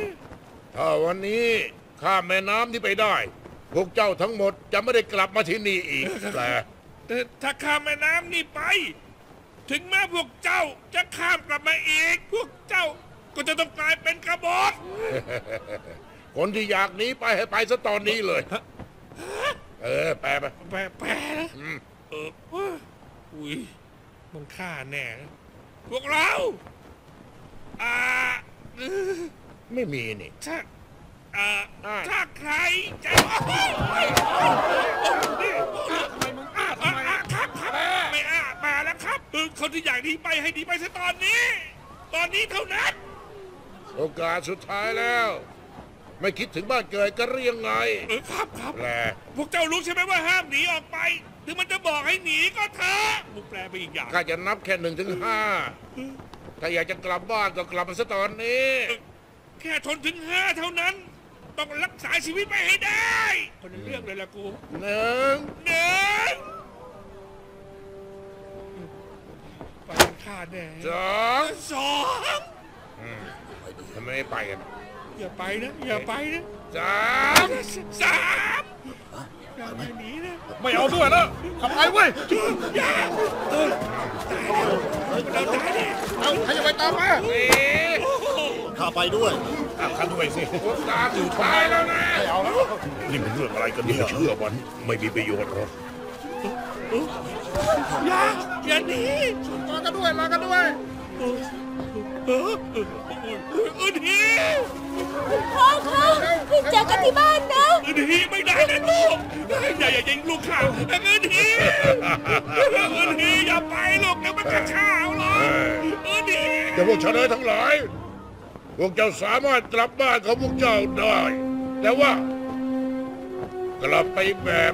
ๆถ้าวันนี้ข้ามแม่น้ำที่ไปได้พวกเจ้าทั้งหมดจะไม่ได้กลับมาที่นี่อีกแต่ถ้าข้ามแม่น้ำนี่ไปถึงแม้พวกเจ้าจะข้ามกลับมาอีกพวกเจ้าก็จะต้องกลายเป็นกบฏคนที่อยากหนีไปให้ไปซะตอนนี้เลยแปลแปลนะอุ้ยมันฆ่าแน่พวกเราไม่มีนี่ถ้าใครจะไม่แปลแล้วครับคนที่อยากหนีไปให้หนีไปซะตอนนี้เท่านั้นโอกาสสุดท้ายแล้วไม่คิดถึงบ้านเกิดก็เรียงไงครับแปลพวกเจ้ารู้ใช่ไหมว่าห้ามหนีออกไปถึงมันจะบอกให้หนีก็เถอะมึงแปลไปอีกอย่างข้าจะนับแค่1 ถึง 5ถ้าอยากจะกลับบ้านก็กลับมาซะตอนนี้แค่ทนถึง5เท่านั้นต้องรักษาชีวิตไปให้ได้คนเรื่องเลยล่ะกูหนึ่งไปฆ่าแน่2ทำไมไปกันอย่าไปนะ3อย่าไปหนีนะไม่เอาด้วยนะทำไมเว้ยอย่าตายดิเอาใครจะไปตามมาข้าไปด้วย อ้าวข้าด้วยสิตาอยู่ตายแล้วนะนี่เป็นเรื่องอะไรกันเนี่ยเชื่อมันไม่มีประโยชน์หรอกอย่าหนีต่อกันด้วยมากันด้วยอืดฮีพ่อคะรีบเจอกันที่บ้านนะอืดฮีไม่ได้นะลูกอย่ายิงลูกข้าอืดฮีอย่าไปลูกเดี๋ยวมันจะฆ่าเอาเลยอืดฮีเดี๋ยวพวกชาวเนยทั้งหลายพวกเจ้าสามารถกลับบ้านของพวกเจ้าได้แต่ว่ากลับไปแบบ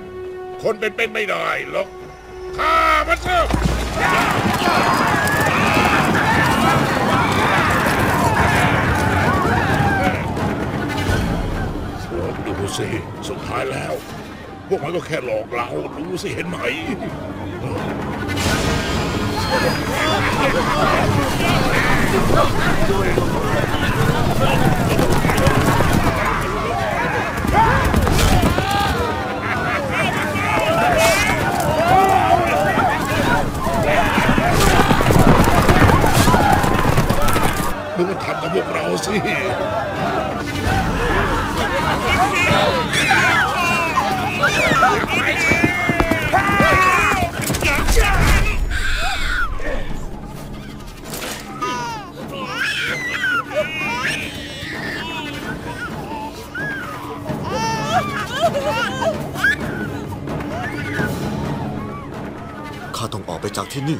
คนเป็นไม่ได้หรอกข้ามันเถอะดูสิสุดท้ายแล้วพวกมันก็แค่หลอกเราดูสิเห็นไหมดูมันทำกับพวกเราสิข้าต้องออกไปจากที่นี่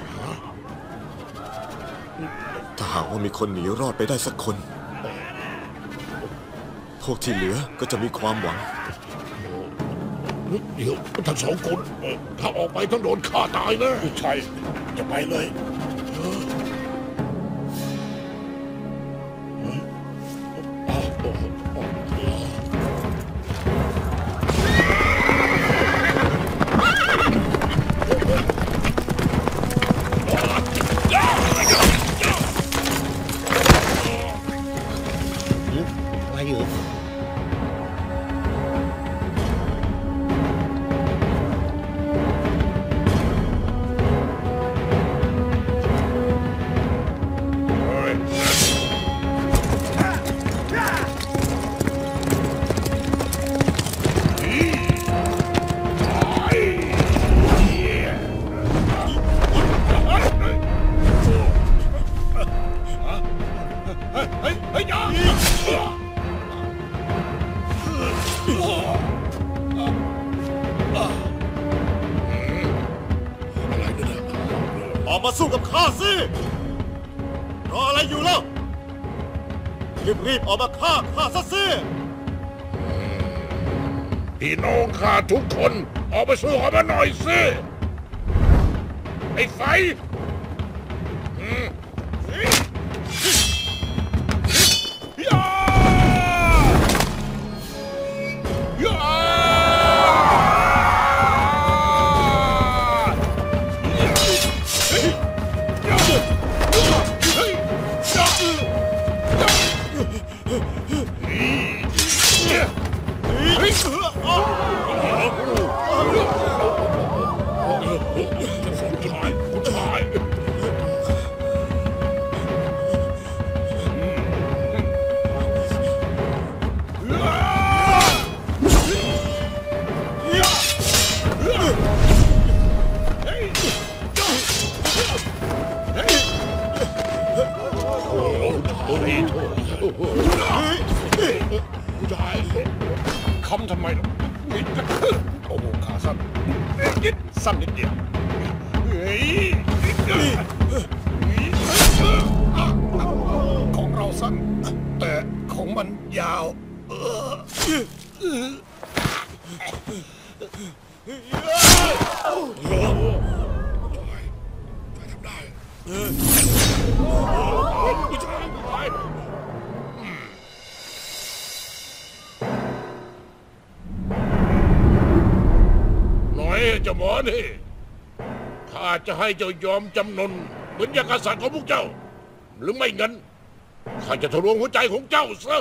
ถ้าหากว่ามีคนหนีรอดไปได้สักคนพวกที่เหลือก็จะมีความหวังเดี๋ยวทั้งสองคนถ้าออกไปต้องโดนฆ่าตายนะใช่จะไปเลยรีบออกมาฆ่าซะสิพี่น้องข้าทุกคนออกมาสู้ออกมาหน่อยสิไอ้ไฟข้าจะให้เจ้ายอมจำนนเหมือนอย่างกษัตริย์ของพวกเจ้าหรือไม่งั้นข้าจะทะลวงหัวใจของเจ้าซะ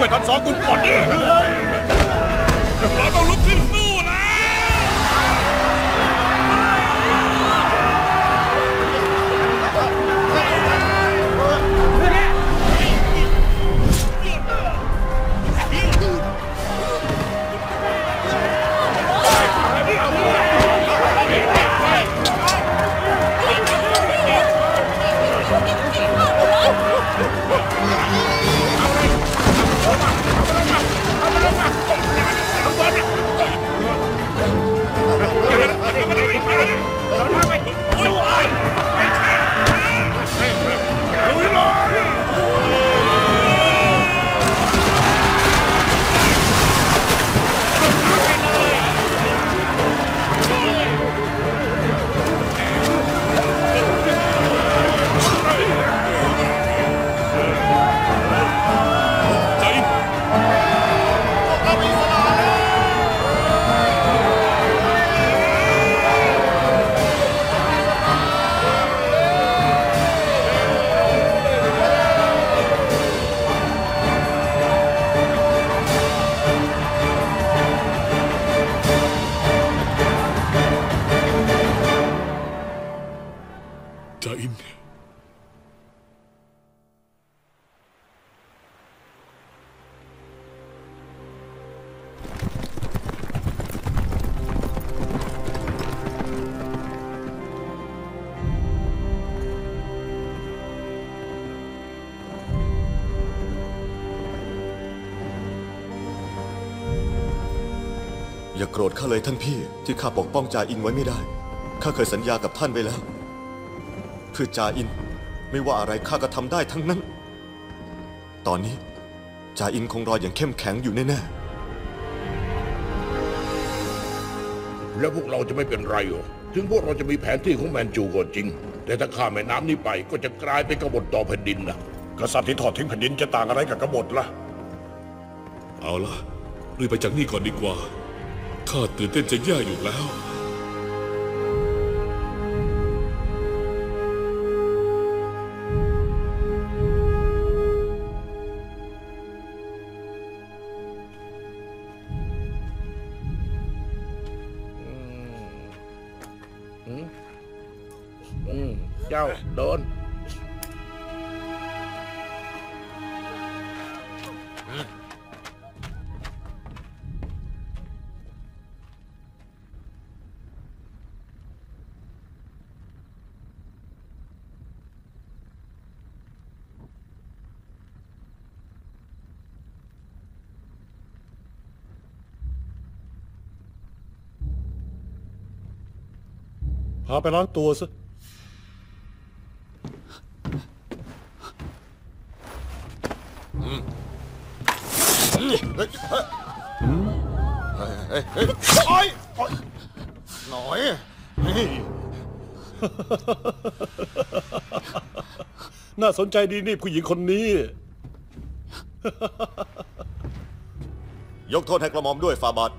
ช่วยทั้งสองคุณก่อนดิเราต้องลุกขึ้นสู้นะอย่าโกรธข้าเลยท่านพี่ที่ข้าปกป้องจ่าอินไว้ไม่ได้ข้าเคยสัญญากับท่านไว้แล้วเพื่อจ่าอินไม่ว่าอะไรข้าก็ทำได้ทั้งนั้นตอนนี้จ่าอินคงรออย่างเข้มแข็งอยู่แน่ๆแล้วพวกเราจะไม่เป็นไรหรอถึงพวกเราจะมีแผนที่ของแมนจูก็จริงแต่ถ้าข้าแม่น้ำนี้ไปก็จะกลายเป็นกบฏต่อแผ่นดินนะกษัตริย์ที่ทอดทิ้งแผ่นดินจะต่างอะไรกับกบฏล่ะเอาล่ะรีบไปจากนี่ก่อนดีกว่าข้าตื่นเต้นจะแย่อยู่แล้วเจ้าโดนพาไปล้างตัวซะหน่อยน่าสนใจดีนี่ผู้หญิงคนนี้ยกโทษให้กระหม่อมด้วยฝ่าบาท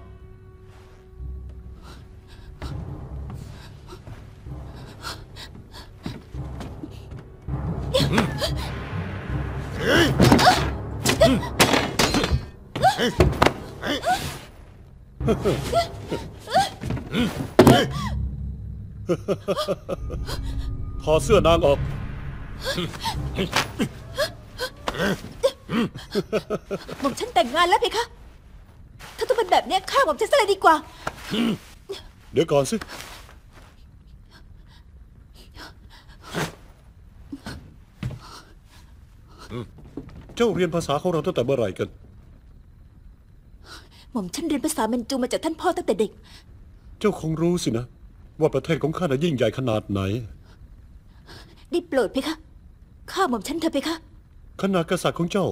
ถอดเสื้อนางออกหม่อมฉันแต่งงานแล้วเพคะถ้าต้องเป็นแบบนี้ข้าหม่อมฉันซะเลยดีกว่าเดี๋ยวก่อนสิเจ้าเรียนภาษาของเราตั้งแต่เมื่อไหร่กันหม่อมฉันเรียนภาษาแมนจูมาจากท่านพ่อตั้งแต่เด็กเจ้าคงรู้สินะว่าประเทศของข้ายิ่งใหญ่ขนาดไหนได้โปรดเพคะข้าหม่อมฉันเถอะเพคะขนาดกษัตริย์ของเจ้า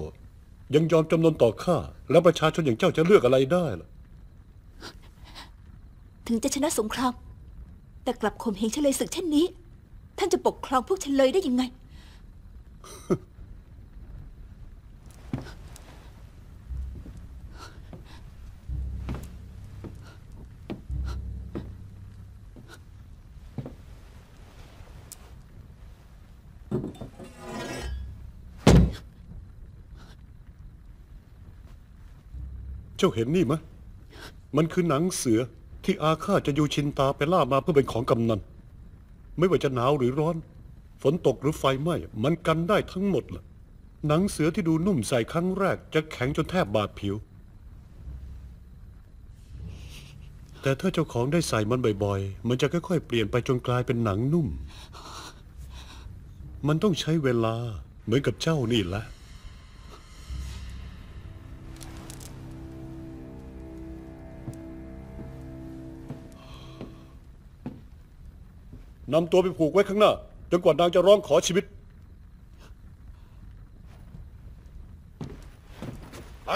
ยังยอมจำนนต่อข้าแล้วประชาชนอย่างเจ้าจะเลือกอะไรได้ล่ะถึงจะชนะสงครามแต่กลับข่มเหงเฉลยศึกเช่นนี้ท่านจะปกครองพวกเฉลยได้ยังไง เ เจ้าเห็นนี่ไหมมันคือหนังเสือที่อาฆาตจะยูชินตาไปล่ามาเพื่อเป็นของกำนันไม่ว่าจะหนาวหรือร้อนฝนตกหรือไฟไหม้มันกันได้ทั้งหมดล่ะหนังเสือที่ดูนุ่มใสครั้งแรกจะแข็งจนแทบบาดผิวแต่ถ้าเจ้าของได้ใส่มันบ่อยๆมันจะค่อยๆเปลี่ยนไปจนกลายเป็นหนังนุ่มมันต้องใช้เวลาเหมือนกับเจ้านี่แหละนำตัวไปผูกไว้ข้างหน้าจนกว่านางจะร้องขอชีวิตไป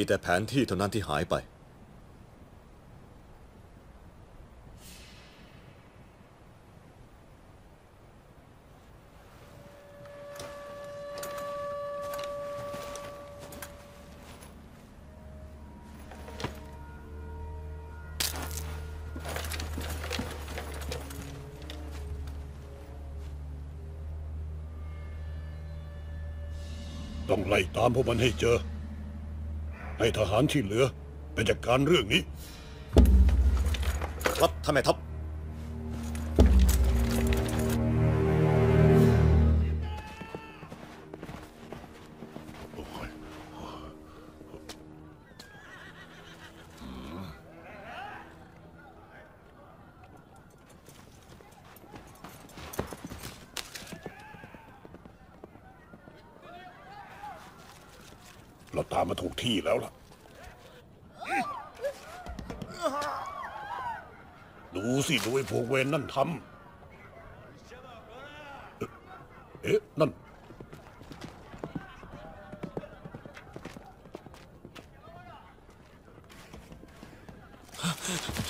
มีแต่แผนที่เท่านั้นที่หายไปต้องไล่ตามพวกมันให้เจอให้ทหารที่เหลือไปจัดการเรื่องนี้ครับท่านแม่ทัพเราตามมาถูกที่แล้วล่ะดูสิดูไอ้พวกเวรนั่นทำนั่น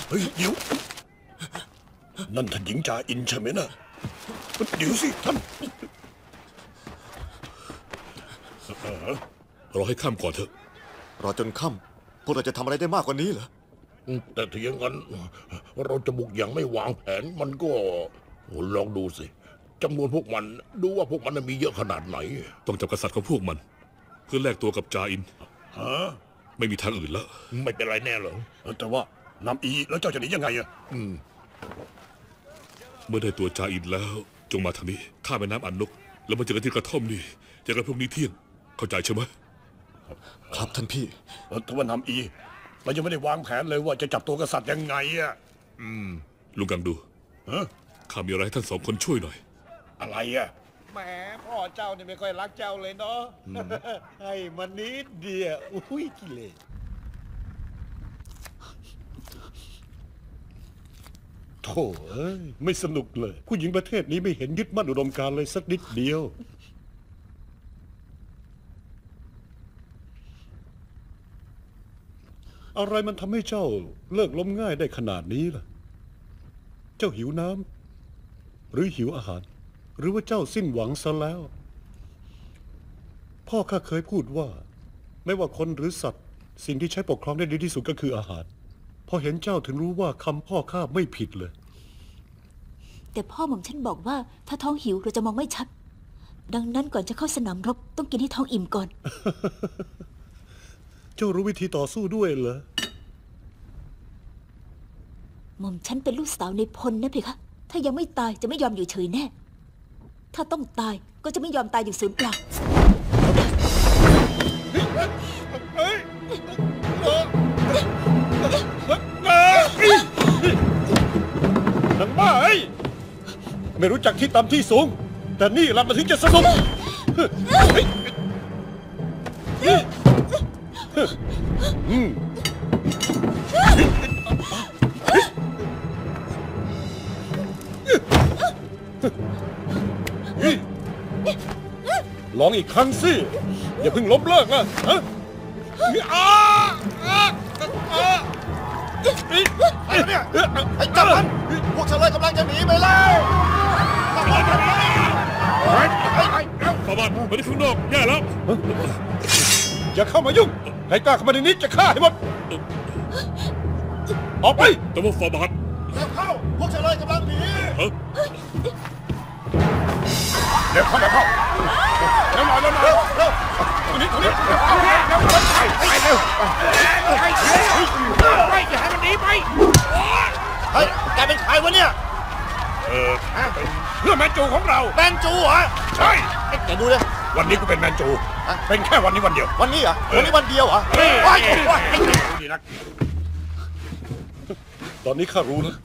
เฮ้ยเดี๋ยวนั่นท่านหญิงจาอินใช่ไหมนะเดี๋ยวสิท่านรอให้ค่ำก่อนเถอะรอจนค่ำพวกเราจะทำอะไรได้มากกว่านี้เหรอแต่ถึงอย่างนั้นเราจะบุกอย่างไม่วางแผนมันก็ลองดูสิจำนวนพวกมันดูว่าพวกมันมีเยอะขนาดไหนต้องจับกษัตริย์ของพวกมันเพื่อแลกตัวกับจาอินฮะไม่มีทางอื่นแล้วไม่เป็นไรแน่หรอกแต่ว่านำอีแล้วเจ้าจะหนียังไงอะเมื่อได้ตัวจาอินแล้วจงมาทางนี้ข้าไปน้ำอันนกแล้วมาเจอกันที่กระท่อมนี่เจอกันพรุ่งนี้เที่ยงเข้าใจใช่ไหมครับท่านพี่แต่ว่านำอีเรายังไม่ได้วางแผนเลยว่าจะจับตัวกษัตริย์ยังไงอ่ะลุงกังดูข้ามีอะไรให้ท่านสองคนช่วยหน่อยอะไรอ่ะแหมพ่อเจ้าเนี่ยไม่ค่อยรักเจ้าเลยเนาะให้มันนิดเดียวอุ้ยกิเลสโธ่เอ้ยไม่สนุกเลยผู้หญิงประเทศนี้ไม่เห็นยึดมั่นอุดมการณ์เลยสักนิดเดียวอะไรมันทำให้เจ้าเลิกล้มง่ายได้ขนาดนี้ล่ะเจ้าหิวน้ำหรือหิวอาหารหรือว่าเจ้าสิ้นหวังซะแล้วพ่อข้าเคยพูดว่าไม่ว่าคนหรือสัตว์สิ่งที่ใช้ปกครองได้ดีที่สุดก็คืออาหารพอเห็นเจ้าถึงรู้ว่าคำพ่อข้าไม่ผิดเลยแต่พ่อหม่อมฉันบอกว่าถ้าท้องหิวเราจะมองไม่ชัดดังนั้นก่อนจะเข้าสนามรบต้องกินให้ท้องอิ่มก่อน เจ้ารู้วิธีต่อสู้ด้วยเหรอหม่อมฉันเป็นลูกสาวในพลนะเพคะถ้ายังไม่ตายจะไม่ยอมอยู่เฉยแน่ถ้าต้องตายก็จะไม่ยอมตายอย่างสูญเปล่าหนังบ้าไม่รู้จักที่ต่ำที่สูงแต่นี่รับมาถึงจะสนุก ลองอีกครั้งสิอย่าเพิ่งลบเลิกนะฮะไอ้เจ้ามันพวกเฉลยกำลังจะหนีไปแล้วประวัติไปที่ข้างนอกแย่แล้วอย่าเข้ามายุ่งใครกล้าเข้ามาในนี้จะฆ่าให้หมดออกไปแต่ว่าประวัติแล้วเข้าพวกเฉลยกำลังหนีเดี๋ยวเข้าเร็วนี่ไปอย่าให้มันหนีไปเฮ้ยแกเป็นใครวะเนี่ยเพื่อนแมนจูของเราแมนจูเหรอใช่แกดูเลยวันนี้กูเป็นแมนจูเป็นแค่วันนี้วันเดียววันนี้เหรอวันนี้วันเดียวเหรอตอนนี้ข้ารู้แล้ว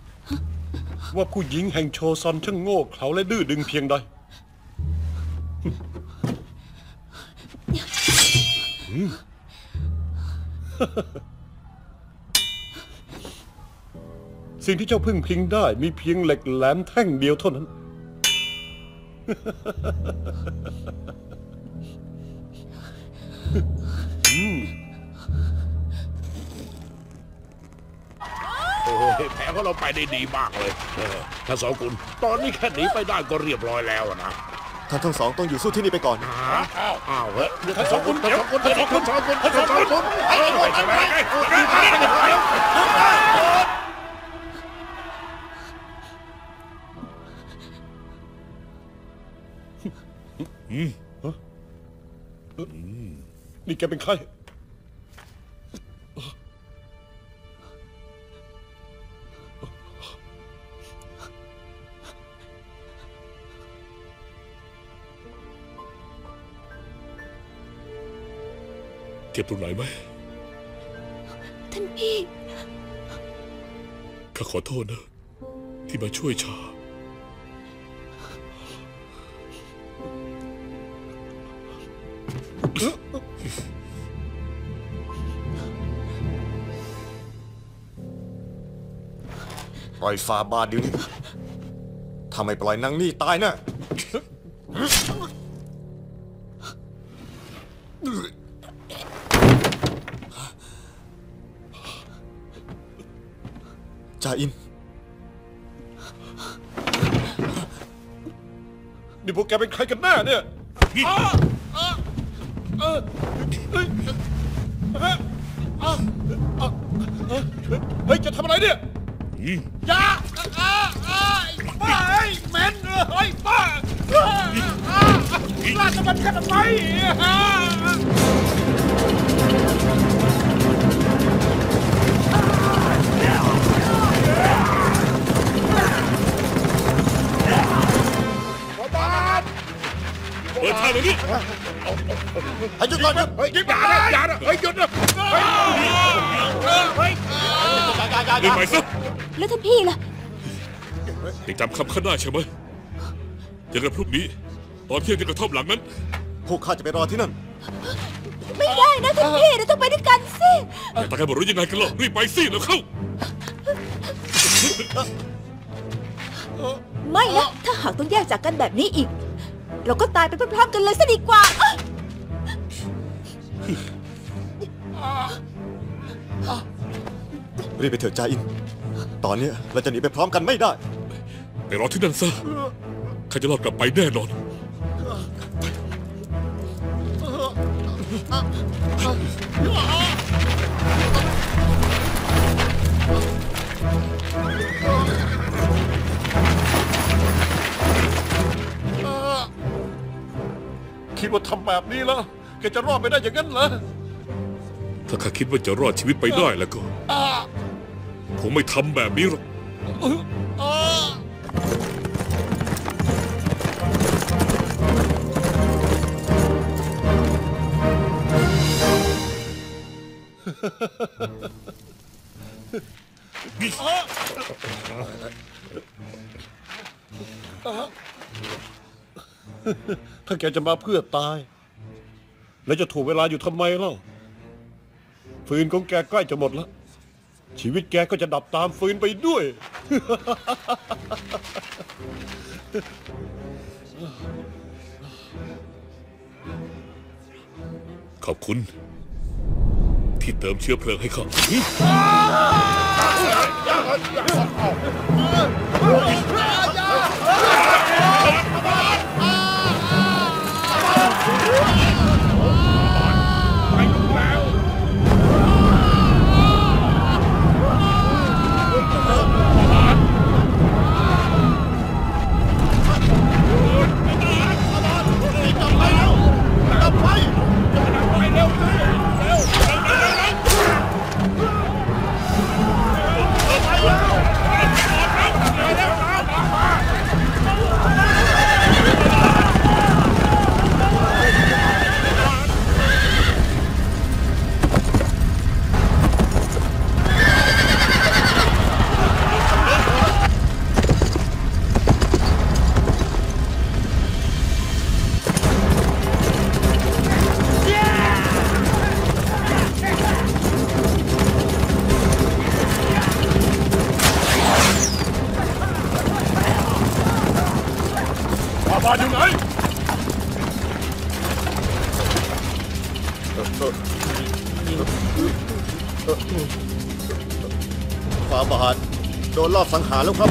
ว่าผู้หญิงแห่งโชซอนช่างโง่เขลาและดื้อดึงเพียงใดสิ่งที่เจ้าพึ่งพิงได้มีเพียงเหล็กแหลมแท่งเดียวเท่านั้นโอ้ยแผลของเราไปได้ดีมากเลยท่านสองคุณตอนนี้แค่หนีไปได้ก็เรียบร้อยแล้วนะท่านทั้งสองต้องอยู่สู้ที่นี่ไปก่อนอ้าวเฮ้ยท่านสองคนท่านสองคนนี่แกเป็นใครเจ็บตรงไหนไหมท่านพี่ข้าขอโทษนะที่มาช่วยชาปล่อยฟาบาดเดี๋ยวนี้ทำไมปล่อยนางนี่ตายนะจ่าอินนี่พวกแกเป็นใครกันแน่เนี่ยเฮ้ยจะทำอะไรเนี่ยอย่าบ้าไอ้แมนเฮ้ยบ้าล่าจะมันกันทำไมเปิดทางเลยนี่ให้หยุดก่อนนะเฮ้ยอย่านะเฮ้ยหยุดนะเฮ้ยนี่หมายซึแล้วท่านพี่ล่ะยังจำคำข้าได้ใช่ไหมยังไงพรุ่งนี้ตอนเที่ยงที่กระท่อมหลังนั้นพวกข้าจะไปรอที่นั่นไม่ได้นะท่านพี่เราต้องไปด้วยกันสิแต่ตาแกบอกรู้ยังไงกันล่ะรีบไปสิแล้วเข้าไม่นะถ้าหากต้องแยกจากกันแบบนี้อีกเราก็ตายไปพร้อมๆกันเลยซะดีกว่ารีบไปเถอะจ่าอินตอนนี้เราจะหนีไปพร้อมกันไม่ได้ไปรอที่นั่นซะข้าจะรอดกลับไปแน่นอนคิดว่าทำแบบนี้แล้วแกจะรอดไปได้อย่างนั้นเหรอถ้าข้าคิดว่าจะรอดชีวิตไปได้แล้วก็ผมไม่ทำแบบนี้หรอกถ้าแกจะมาเพื่อตายแล้วจะถูกเวลาอยู่ทำไมเล่าฟืนของแกใกล้จะหมดแล้วชีวิตแกก็จะดับตามฟืนไปด้วย ขอบคุณที่เติมเชื้อเพลิงให้ข้าฝ่าบาทโดนลอบสังหารแล้วครับ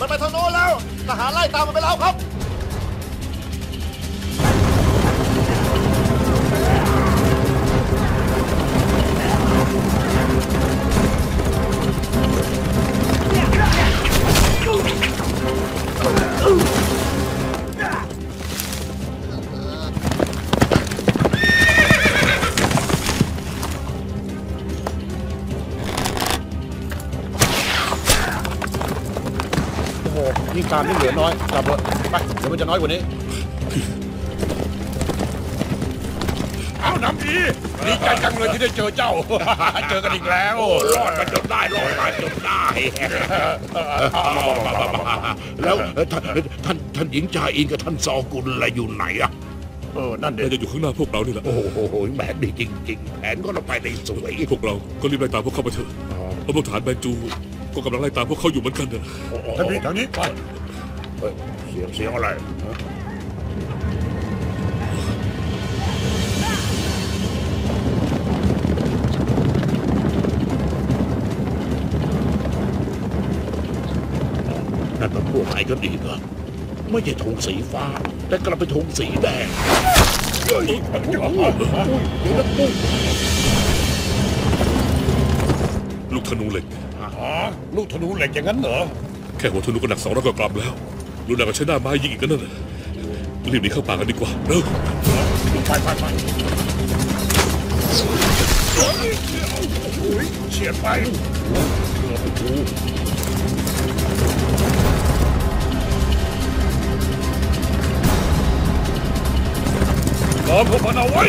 มันไปทางโน้นแล้วทหารไล่ตามมันไปแล้วครับยิ่งตามยิ่งเหลือน้อยกลับรถไปเดี๋ยวมันจะน้อยกว่านี้เอาน้ำดีดีใจจังเลยที่ได้เจอเจ้าเจอกันอีกแล้วรอดมาจนได้รอดมาจนได้แล้วท่านหญิงจ่าอินกับท่านซอกุลอะไรอยู่ไหนอะนั่นเด็กจะอยู่ข้างหน้าพวกเรานี่แหละโอ้โหแหมดีจริงๆแผนก็เราไปในสวยพวกเราก็รีบไล่ตามพวกเขาไปเถอะเอาพวกฐานแบนจูก็กำลังไล่ตามพวกเขาอยู่เหมือนกันเนอะท่านพี่ทางนี้ไปเสียงอะไรนั่นเป็นพวกไหนก็ดีเนอะไม่ใช่ธงสีฟ้าแต่กลับไปธงสีแดงลูกธนูเหล็กลูกธนูเหล็กอย่างนั้นเหรอแค่หัวธนูก็หนัก200 กรัมแล้วลูกหนักก็ใช้หน้าไม้ยิงอีกนั่นน่ะรีบหนีเข้าป่ากันดีกว่าเร็วไปเฉียดไปล้อมพวกมันเอาไว้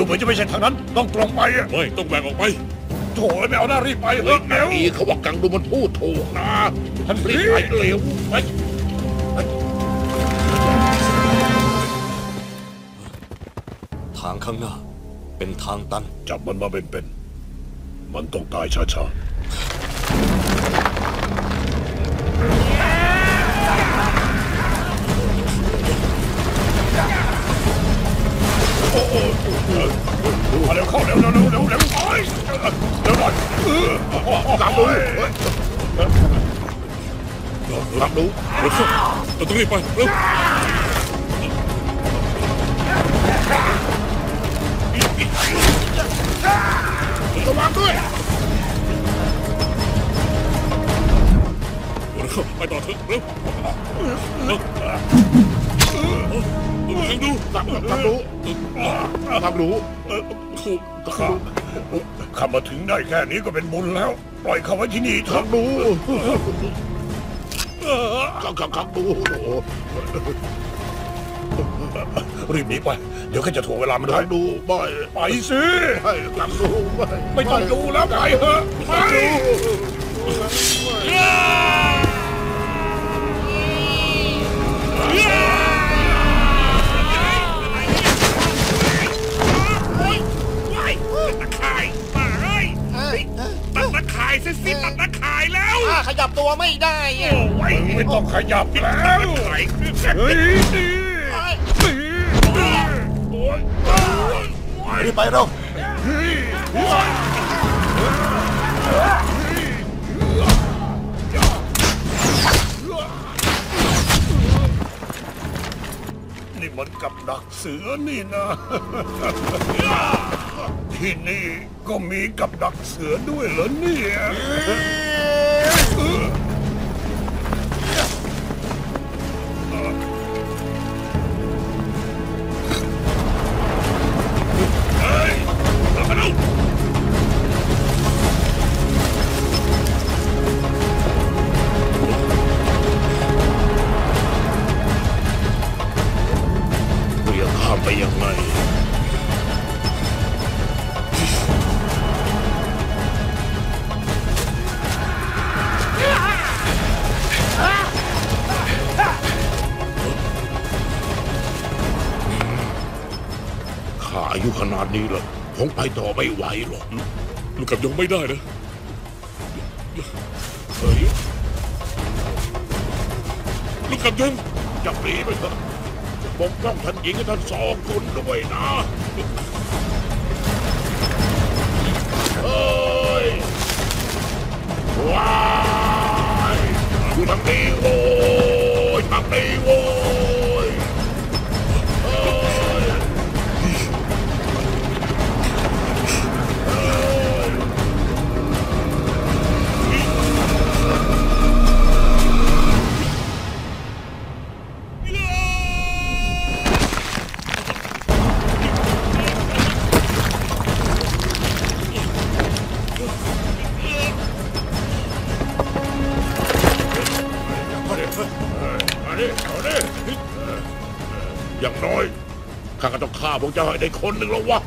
ดูเหมือนจะไม่ใช่ทางนั้นต้องตรงไปอ่ะไม่ต้องแบ่งออกไปโถยไม่เอาหน้ารีบไปเฮ้ยเดี๋ยวเขาบอกกังดูมันพูดถูกนะท่านรีบไปเร็วไปทางข้างหน้าเป็นทางตันจับมันมาเป็น มันต้องตายช้าๆโอ้โหมาเร็วเข้าเร็วไปเร็วหน่อยรับรู้เร็วต้องรีบไปเร็วระวังด้วยไปต่อเถอะเร็วทำรู้ขับมาถึงได้แค่นี้ก็เป็นบุญแล้วปล่อยเขาไว้ที่นี่ทำรู้ขับรู้รีบหนีไปเดี๋ยวก็จะถ่วงเวลามันได้ดูบ่อยไปสิกลับดูไม่ต้องดูแล้วไปเถอะไปตัดข่ายมาเลยตัดข่ายสิตัดข่ายแล้วขยับตัวไม่ได้ไม่ต้องขยับแล้วเฮ้ยรีบไปเร็วนี่มันกับดักเสือนี่นะที่นี่ก็มีกับดักเสือด้วยเหรอเนี่ยอายุขนาดนี้หรอคงไปต่อไม่ไหวหรอกลูกกับยงไม่ได้นะเฮ้ยลูกกับยงจับหนีไปเถอะปกป้องท่านหญิงและท่านสองคนด้วยนะเฮ้ยว้ายทำดีโว้ยทำดีโว้ยอย่างน้อยข้าก็ต้องฆ่าพวกเจ้าให้ได้คนหนึ่งแล้ววะ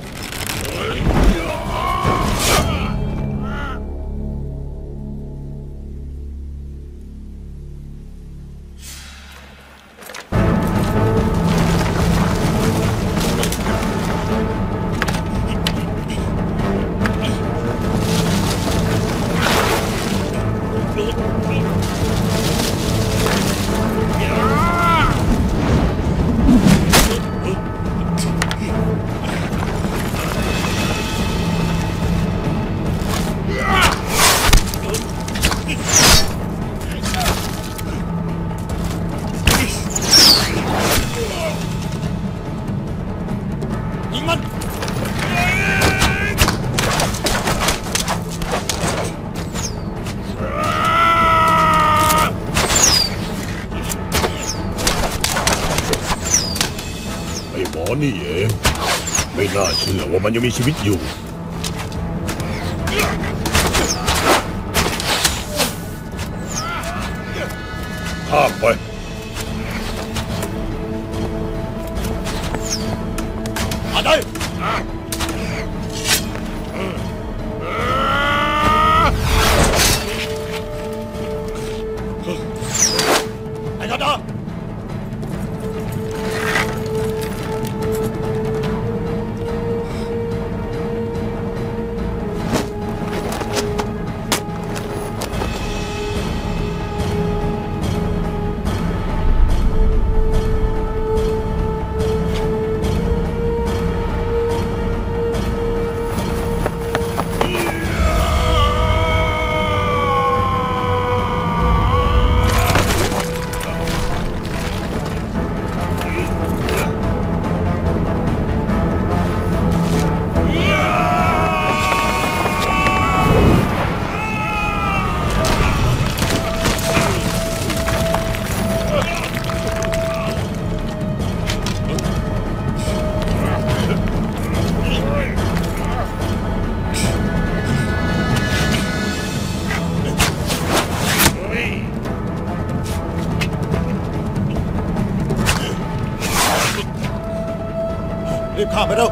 นี่เองไม่น่าเชื่อว่ามันยังมีชีวิตอยู่ข้ามไปอะไร ข้าไปแล้ว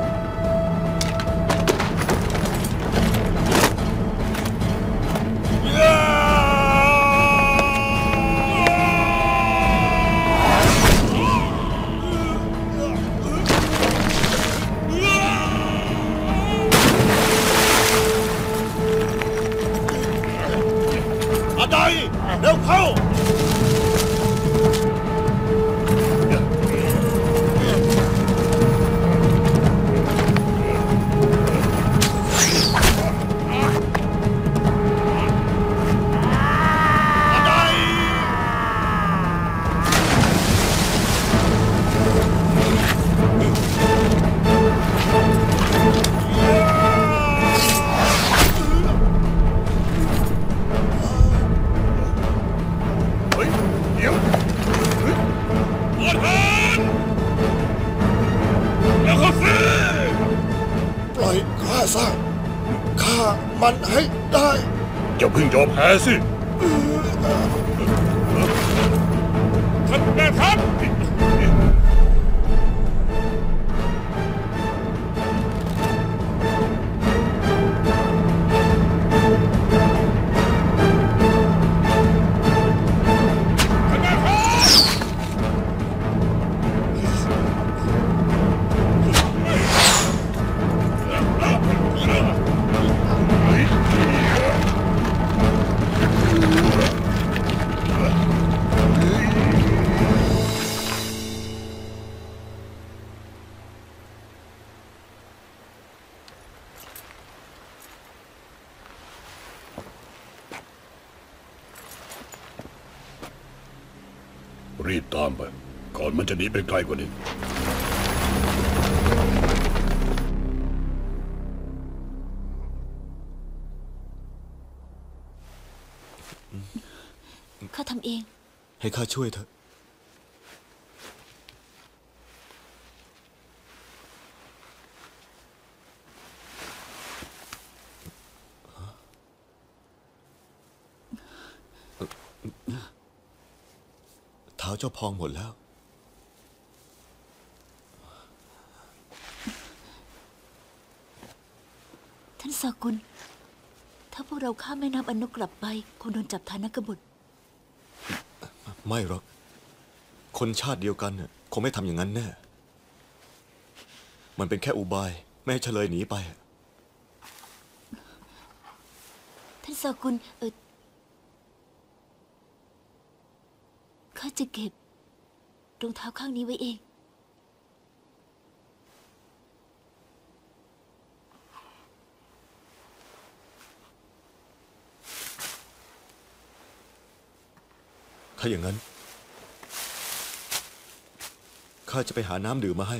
รีบตามไปก่อนมันจะหนีไปไกลกว่านี้ข้าทำเองให้ข้าช่วยเถอะเจ้าพองหมดแล้วท่านสากุลถ้าพวกเราข้ามแม่น้ำอนุกลับไปคงโดนจับฐานกบฏไม่หรอกคนชาติเดียวกันน่ะคงไม่ทำอย่างนั้นแน่มันเป็นแค่อุบายไม่ให้เฉลยหนีไปท่านสากุลข้าจะเก็บรองเท้าข้างนี้ไว้เองถ้าอย่างนั้นข้าจะไปหาน้ำดื่มมาให้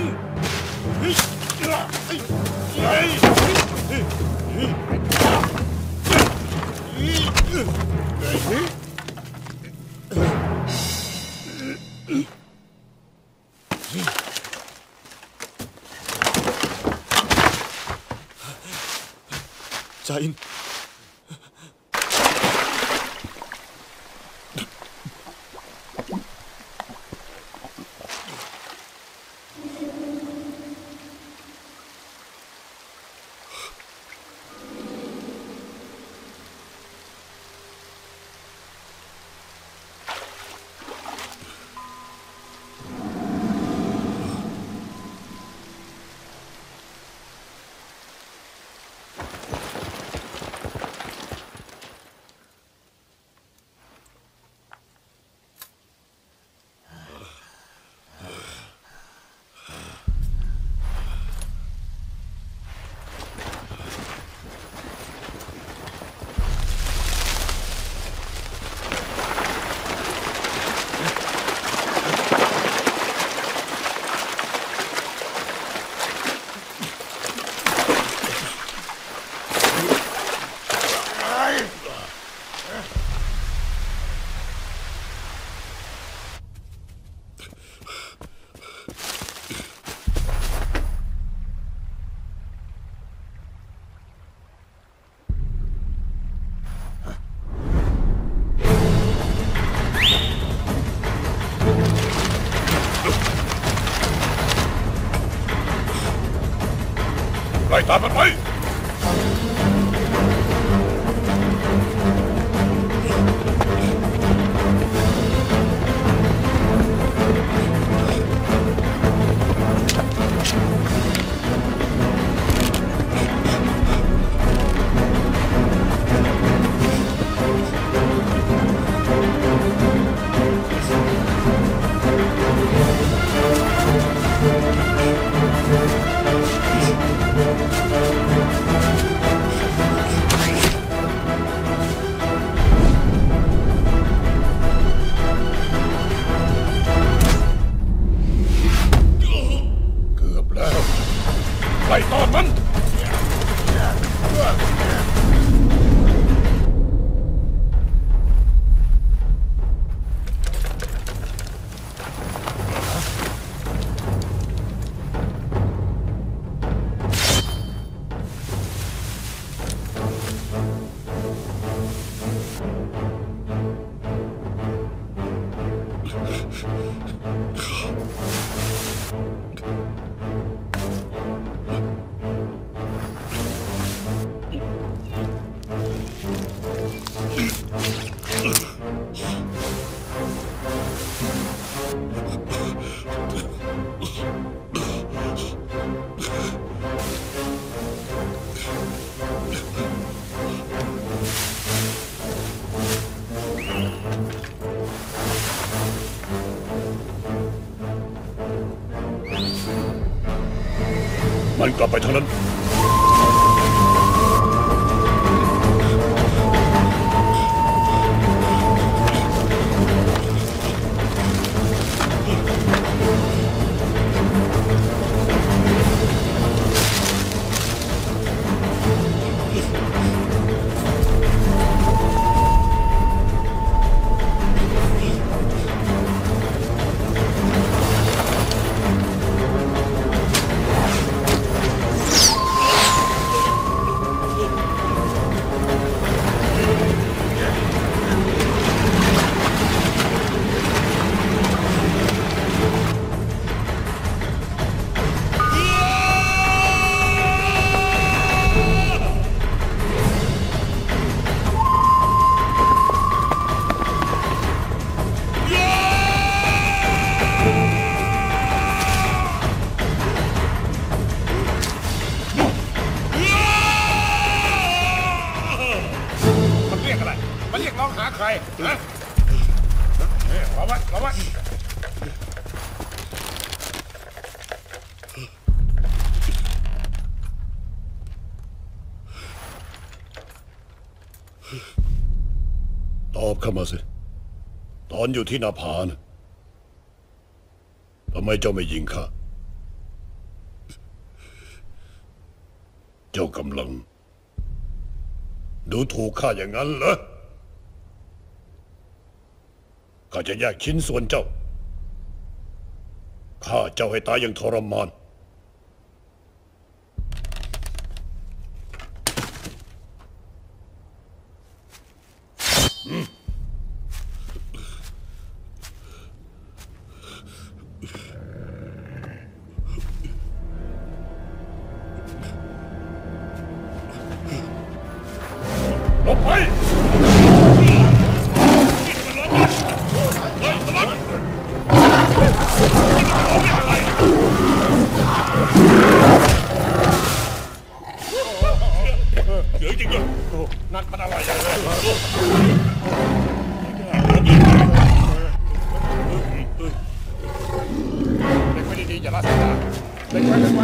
ไล่ตามมันไปไล่ตอนมันมันกลับไปทางนั้นตอบเข้ามาสิตอนอยู่ที่หน้าผานะทำไมเจ้าไม่ยิงข้าเจ้ากำลังดูถูกข้าอย่างนั้นเหรอข้าจะแยกชิ้นส่วนเจ้าข้าเจ้าให้ตายอย่างทรมานลบไปเดี๋ยวจริงเหรอนักมันอะไรอย่างเด็กไม่ดีๆอย่าละสายตาเด็กไว้เด็กไว้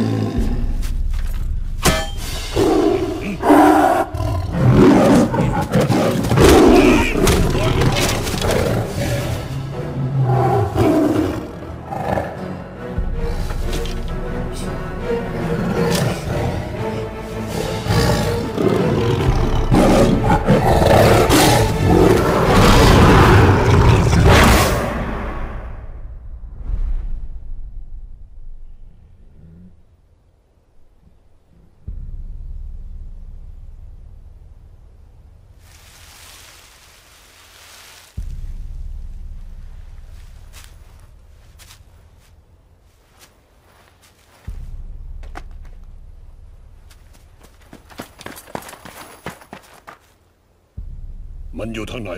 มันอยู่ทางไหน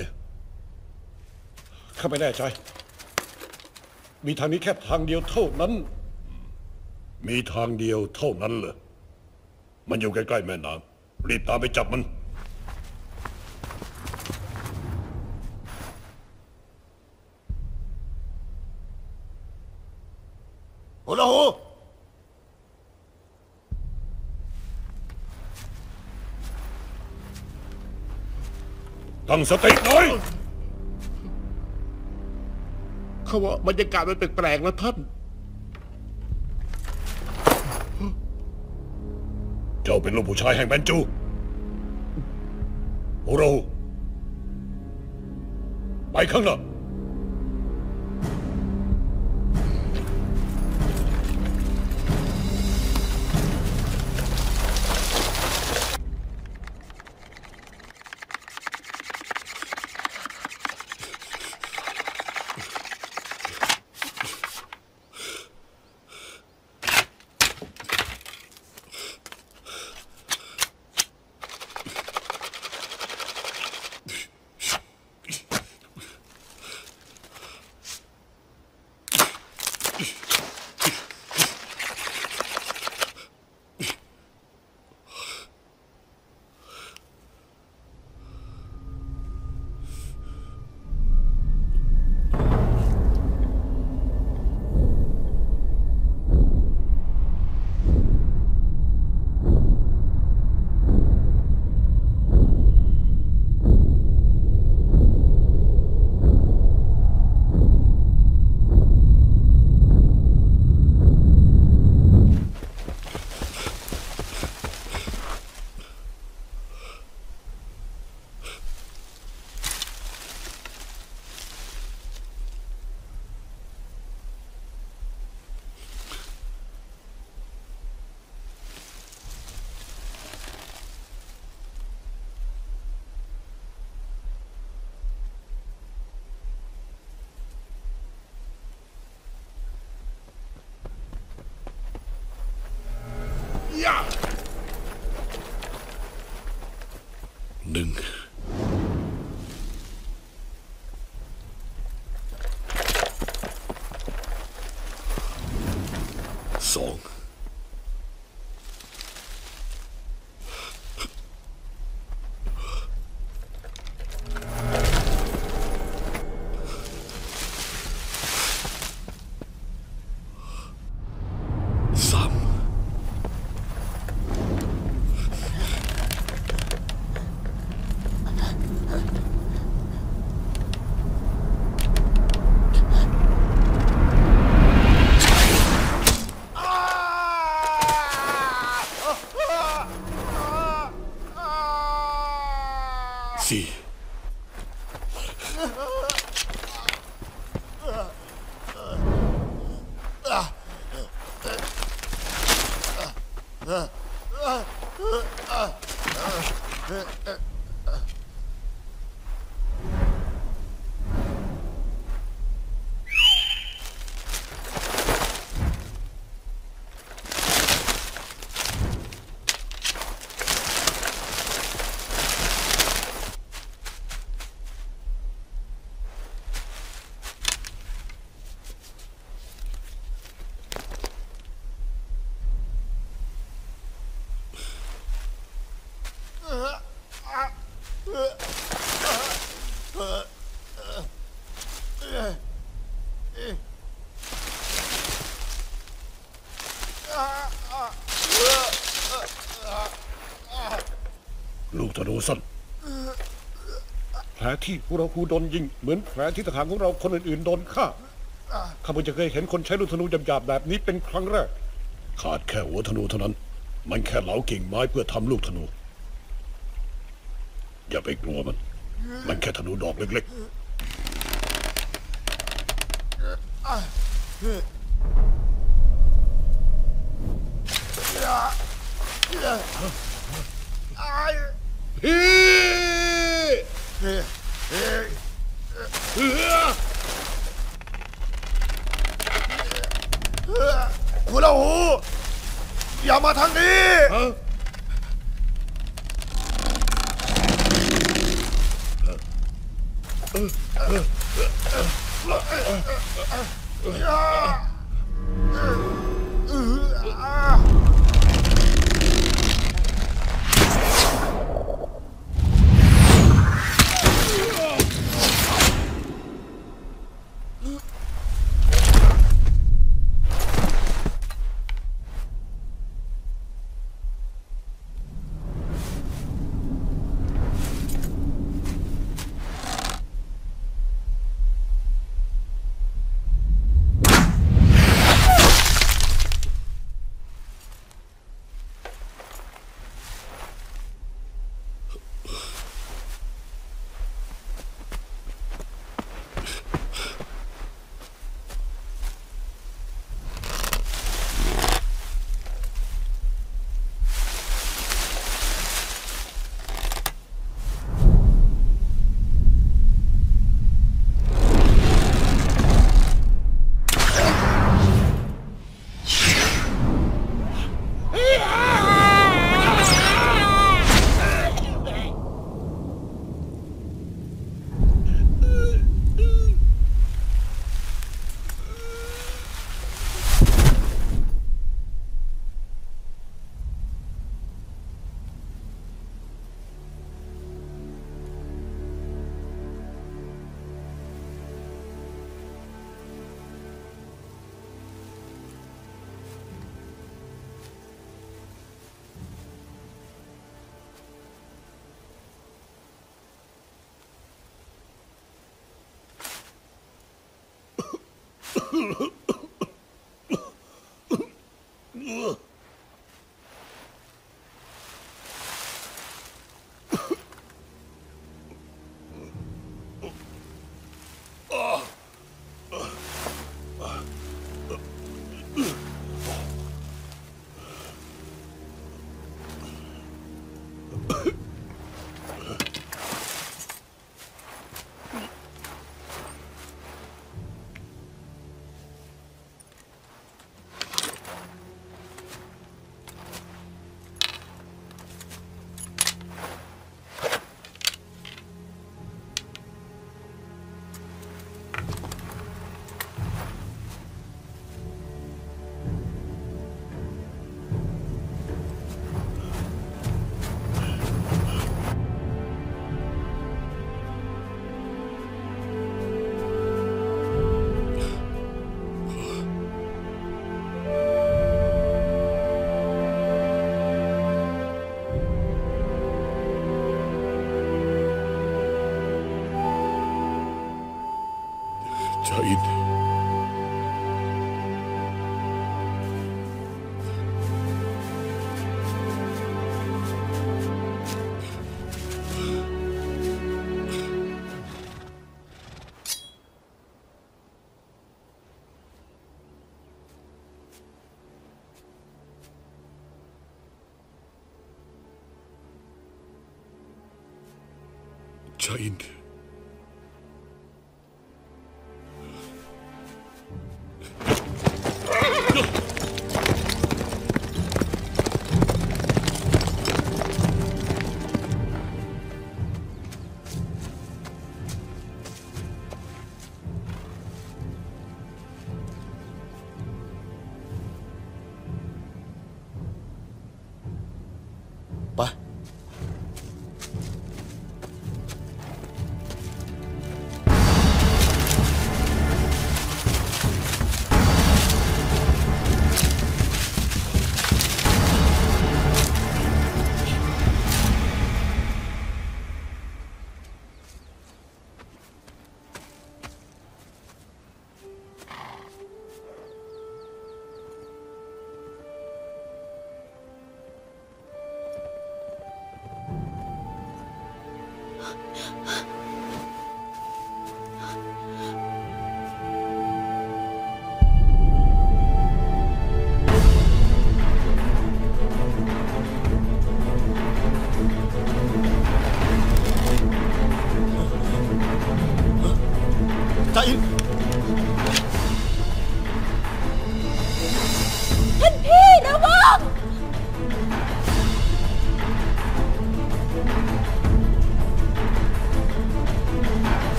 ข้าไม่แน่ใจมีทางนี้แค่ทางเดียวเท่านั้นมีทางเดียวเท่านั้นเหรอมันอยู่ใกล้ๆแม่น้ำรีบตามไปจับมันโอ้โหตั้งสติหน่อยเขาว่าบรรยากาศมันแปลกๆแล้วท่านเจ้าเป็นลูกผู้ชายแห่งแมนจูเราไปข้างหน้าหนึ่งสองแผลที่พวกเราคูโดนยิงเหมือนแผลที่ทหารของเราคนอื่นๆโดนฆ่าข้าเพิ่งจะเคยเห็นคนใช้ลูกธนูหยาบๆแบบนี้เป็นครั้งแรกขาดแค่หัวธนูเท่านั้นมันแค่เหลากิ่งไม้เพื่อทำลูกธนูอย่าไปกลัวมันแค่ธนูดอกเล็กๆคุณละหูอย่ามาทางนี้ Shahid.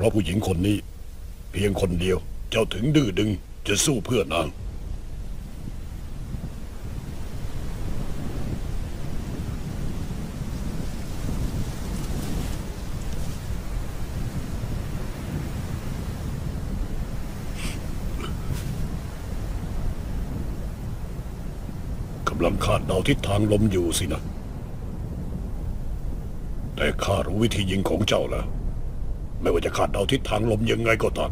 เพราะผู้หญิงคนนี้เพียงคนเดียวเจ้าถึงดื้อดึงจะสู้เพื่อนางกำลังคาดเดาทิศทางลมอยู่สินะแต่ข้ารู้วิธียิงของเจ้าแล้วไม่ว่าจะคาดเดาทิศทางลมยังไงก็ตาม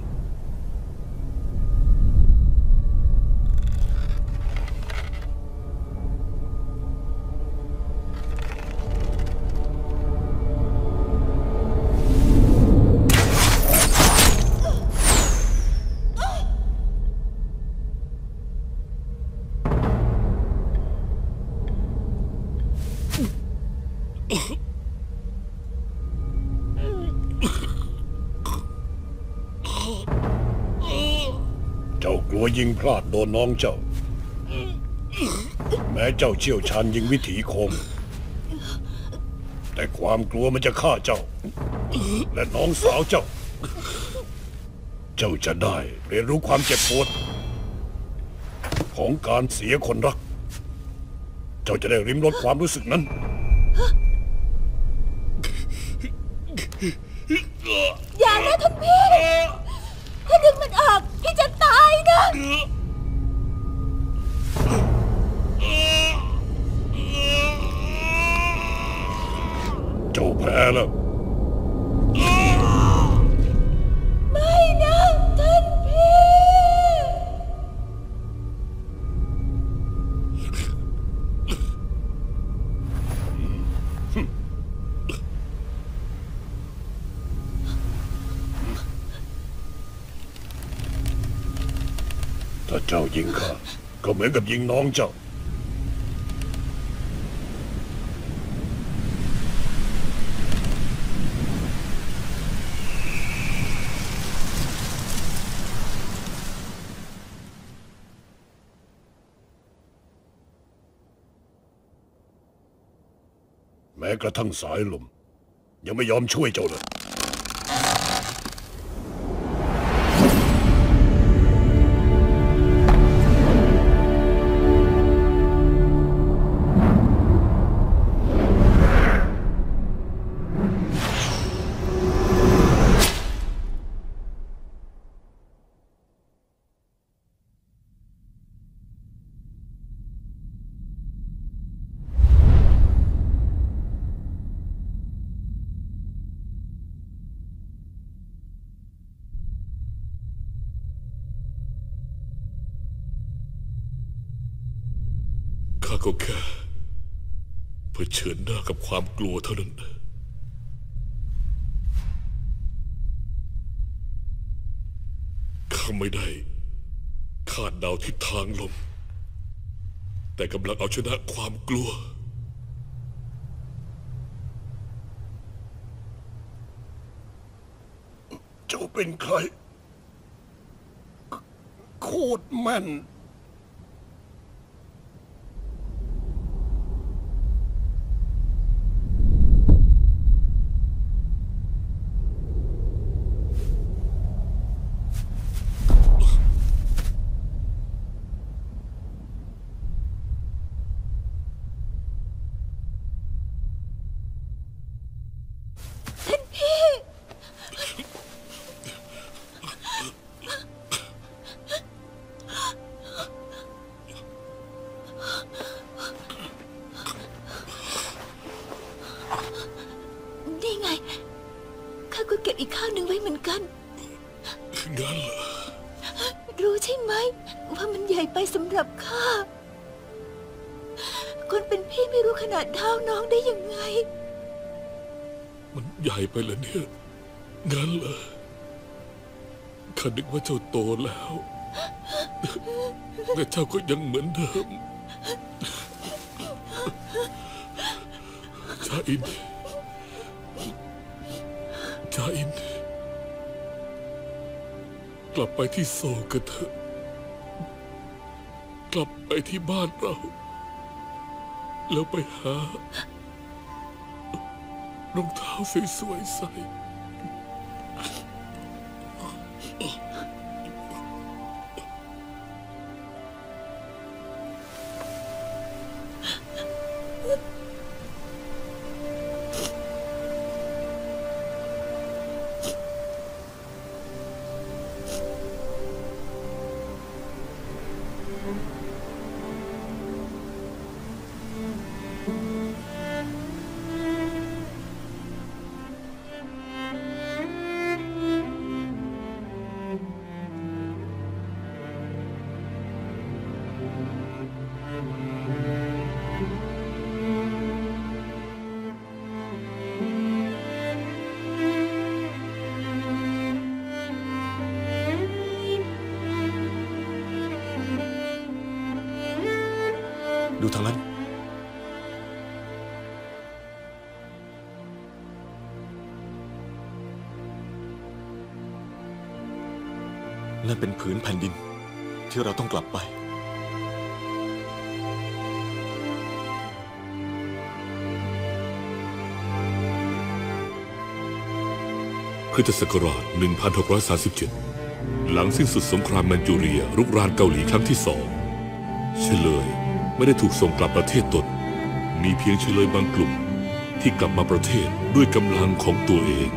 ยิงพลาดโดนน้องเจ้าแม้เจ้าเชี่ยวชาญยิงวิถีคมแต่ความกลัวมันจะฆ่าเจ้าและน้องสาวเจ้าเจ้าจะได้เรียนรู้ความเจ็บปวดของการเสียคนรักเจ้าจะได้ริมรสความรู้สึกนั้นอย่านะท่านพี่ถ้าดึงมันออกพี่จะตายนะเจ้าแพ้แล้วไม่นะท่านพี่ถ้าเจ้ายิงข้าก็เหมือนกับยิงน้องเจ้าแม้กระทั่งสายลมยังไม่ยอมช่วยเจ้าเลยก็แค่เผชิญหน้ากับความกลัวเท่านั้นข้าไม่ได้คาดเดาทิศทางลมแต่กำลังเอาชนะความกลัวเจ้าเป็นใครโคตรแม่นว่าเจ้าโตแล้วแต่เจ้าก็ยังเหมือนเดิมจาอินกลับไปที่โซลกันเถอะกลับไปที่บ้านเราแล้วไปหารองเท้าสวยๆใส่ ดูทางนั้นนั่นเป็นผืนแผ่นดินที่เราต้องกลับไปคริสตศักราช 1637 หลังสิ้นสุดสงครามแมนจูเรียรุกรานเกาหลีครั้งที่สองเฉลยไม่ได้ถูกส่งกลับประเทศตนมีเพียงเฉลยบางกลุ่มที่กลับมาประเทศด้วยกำลังของตัวเอง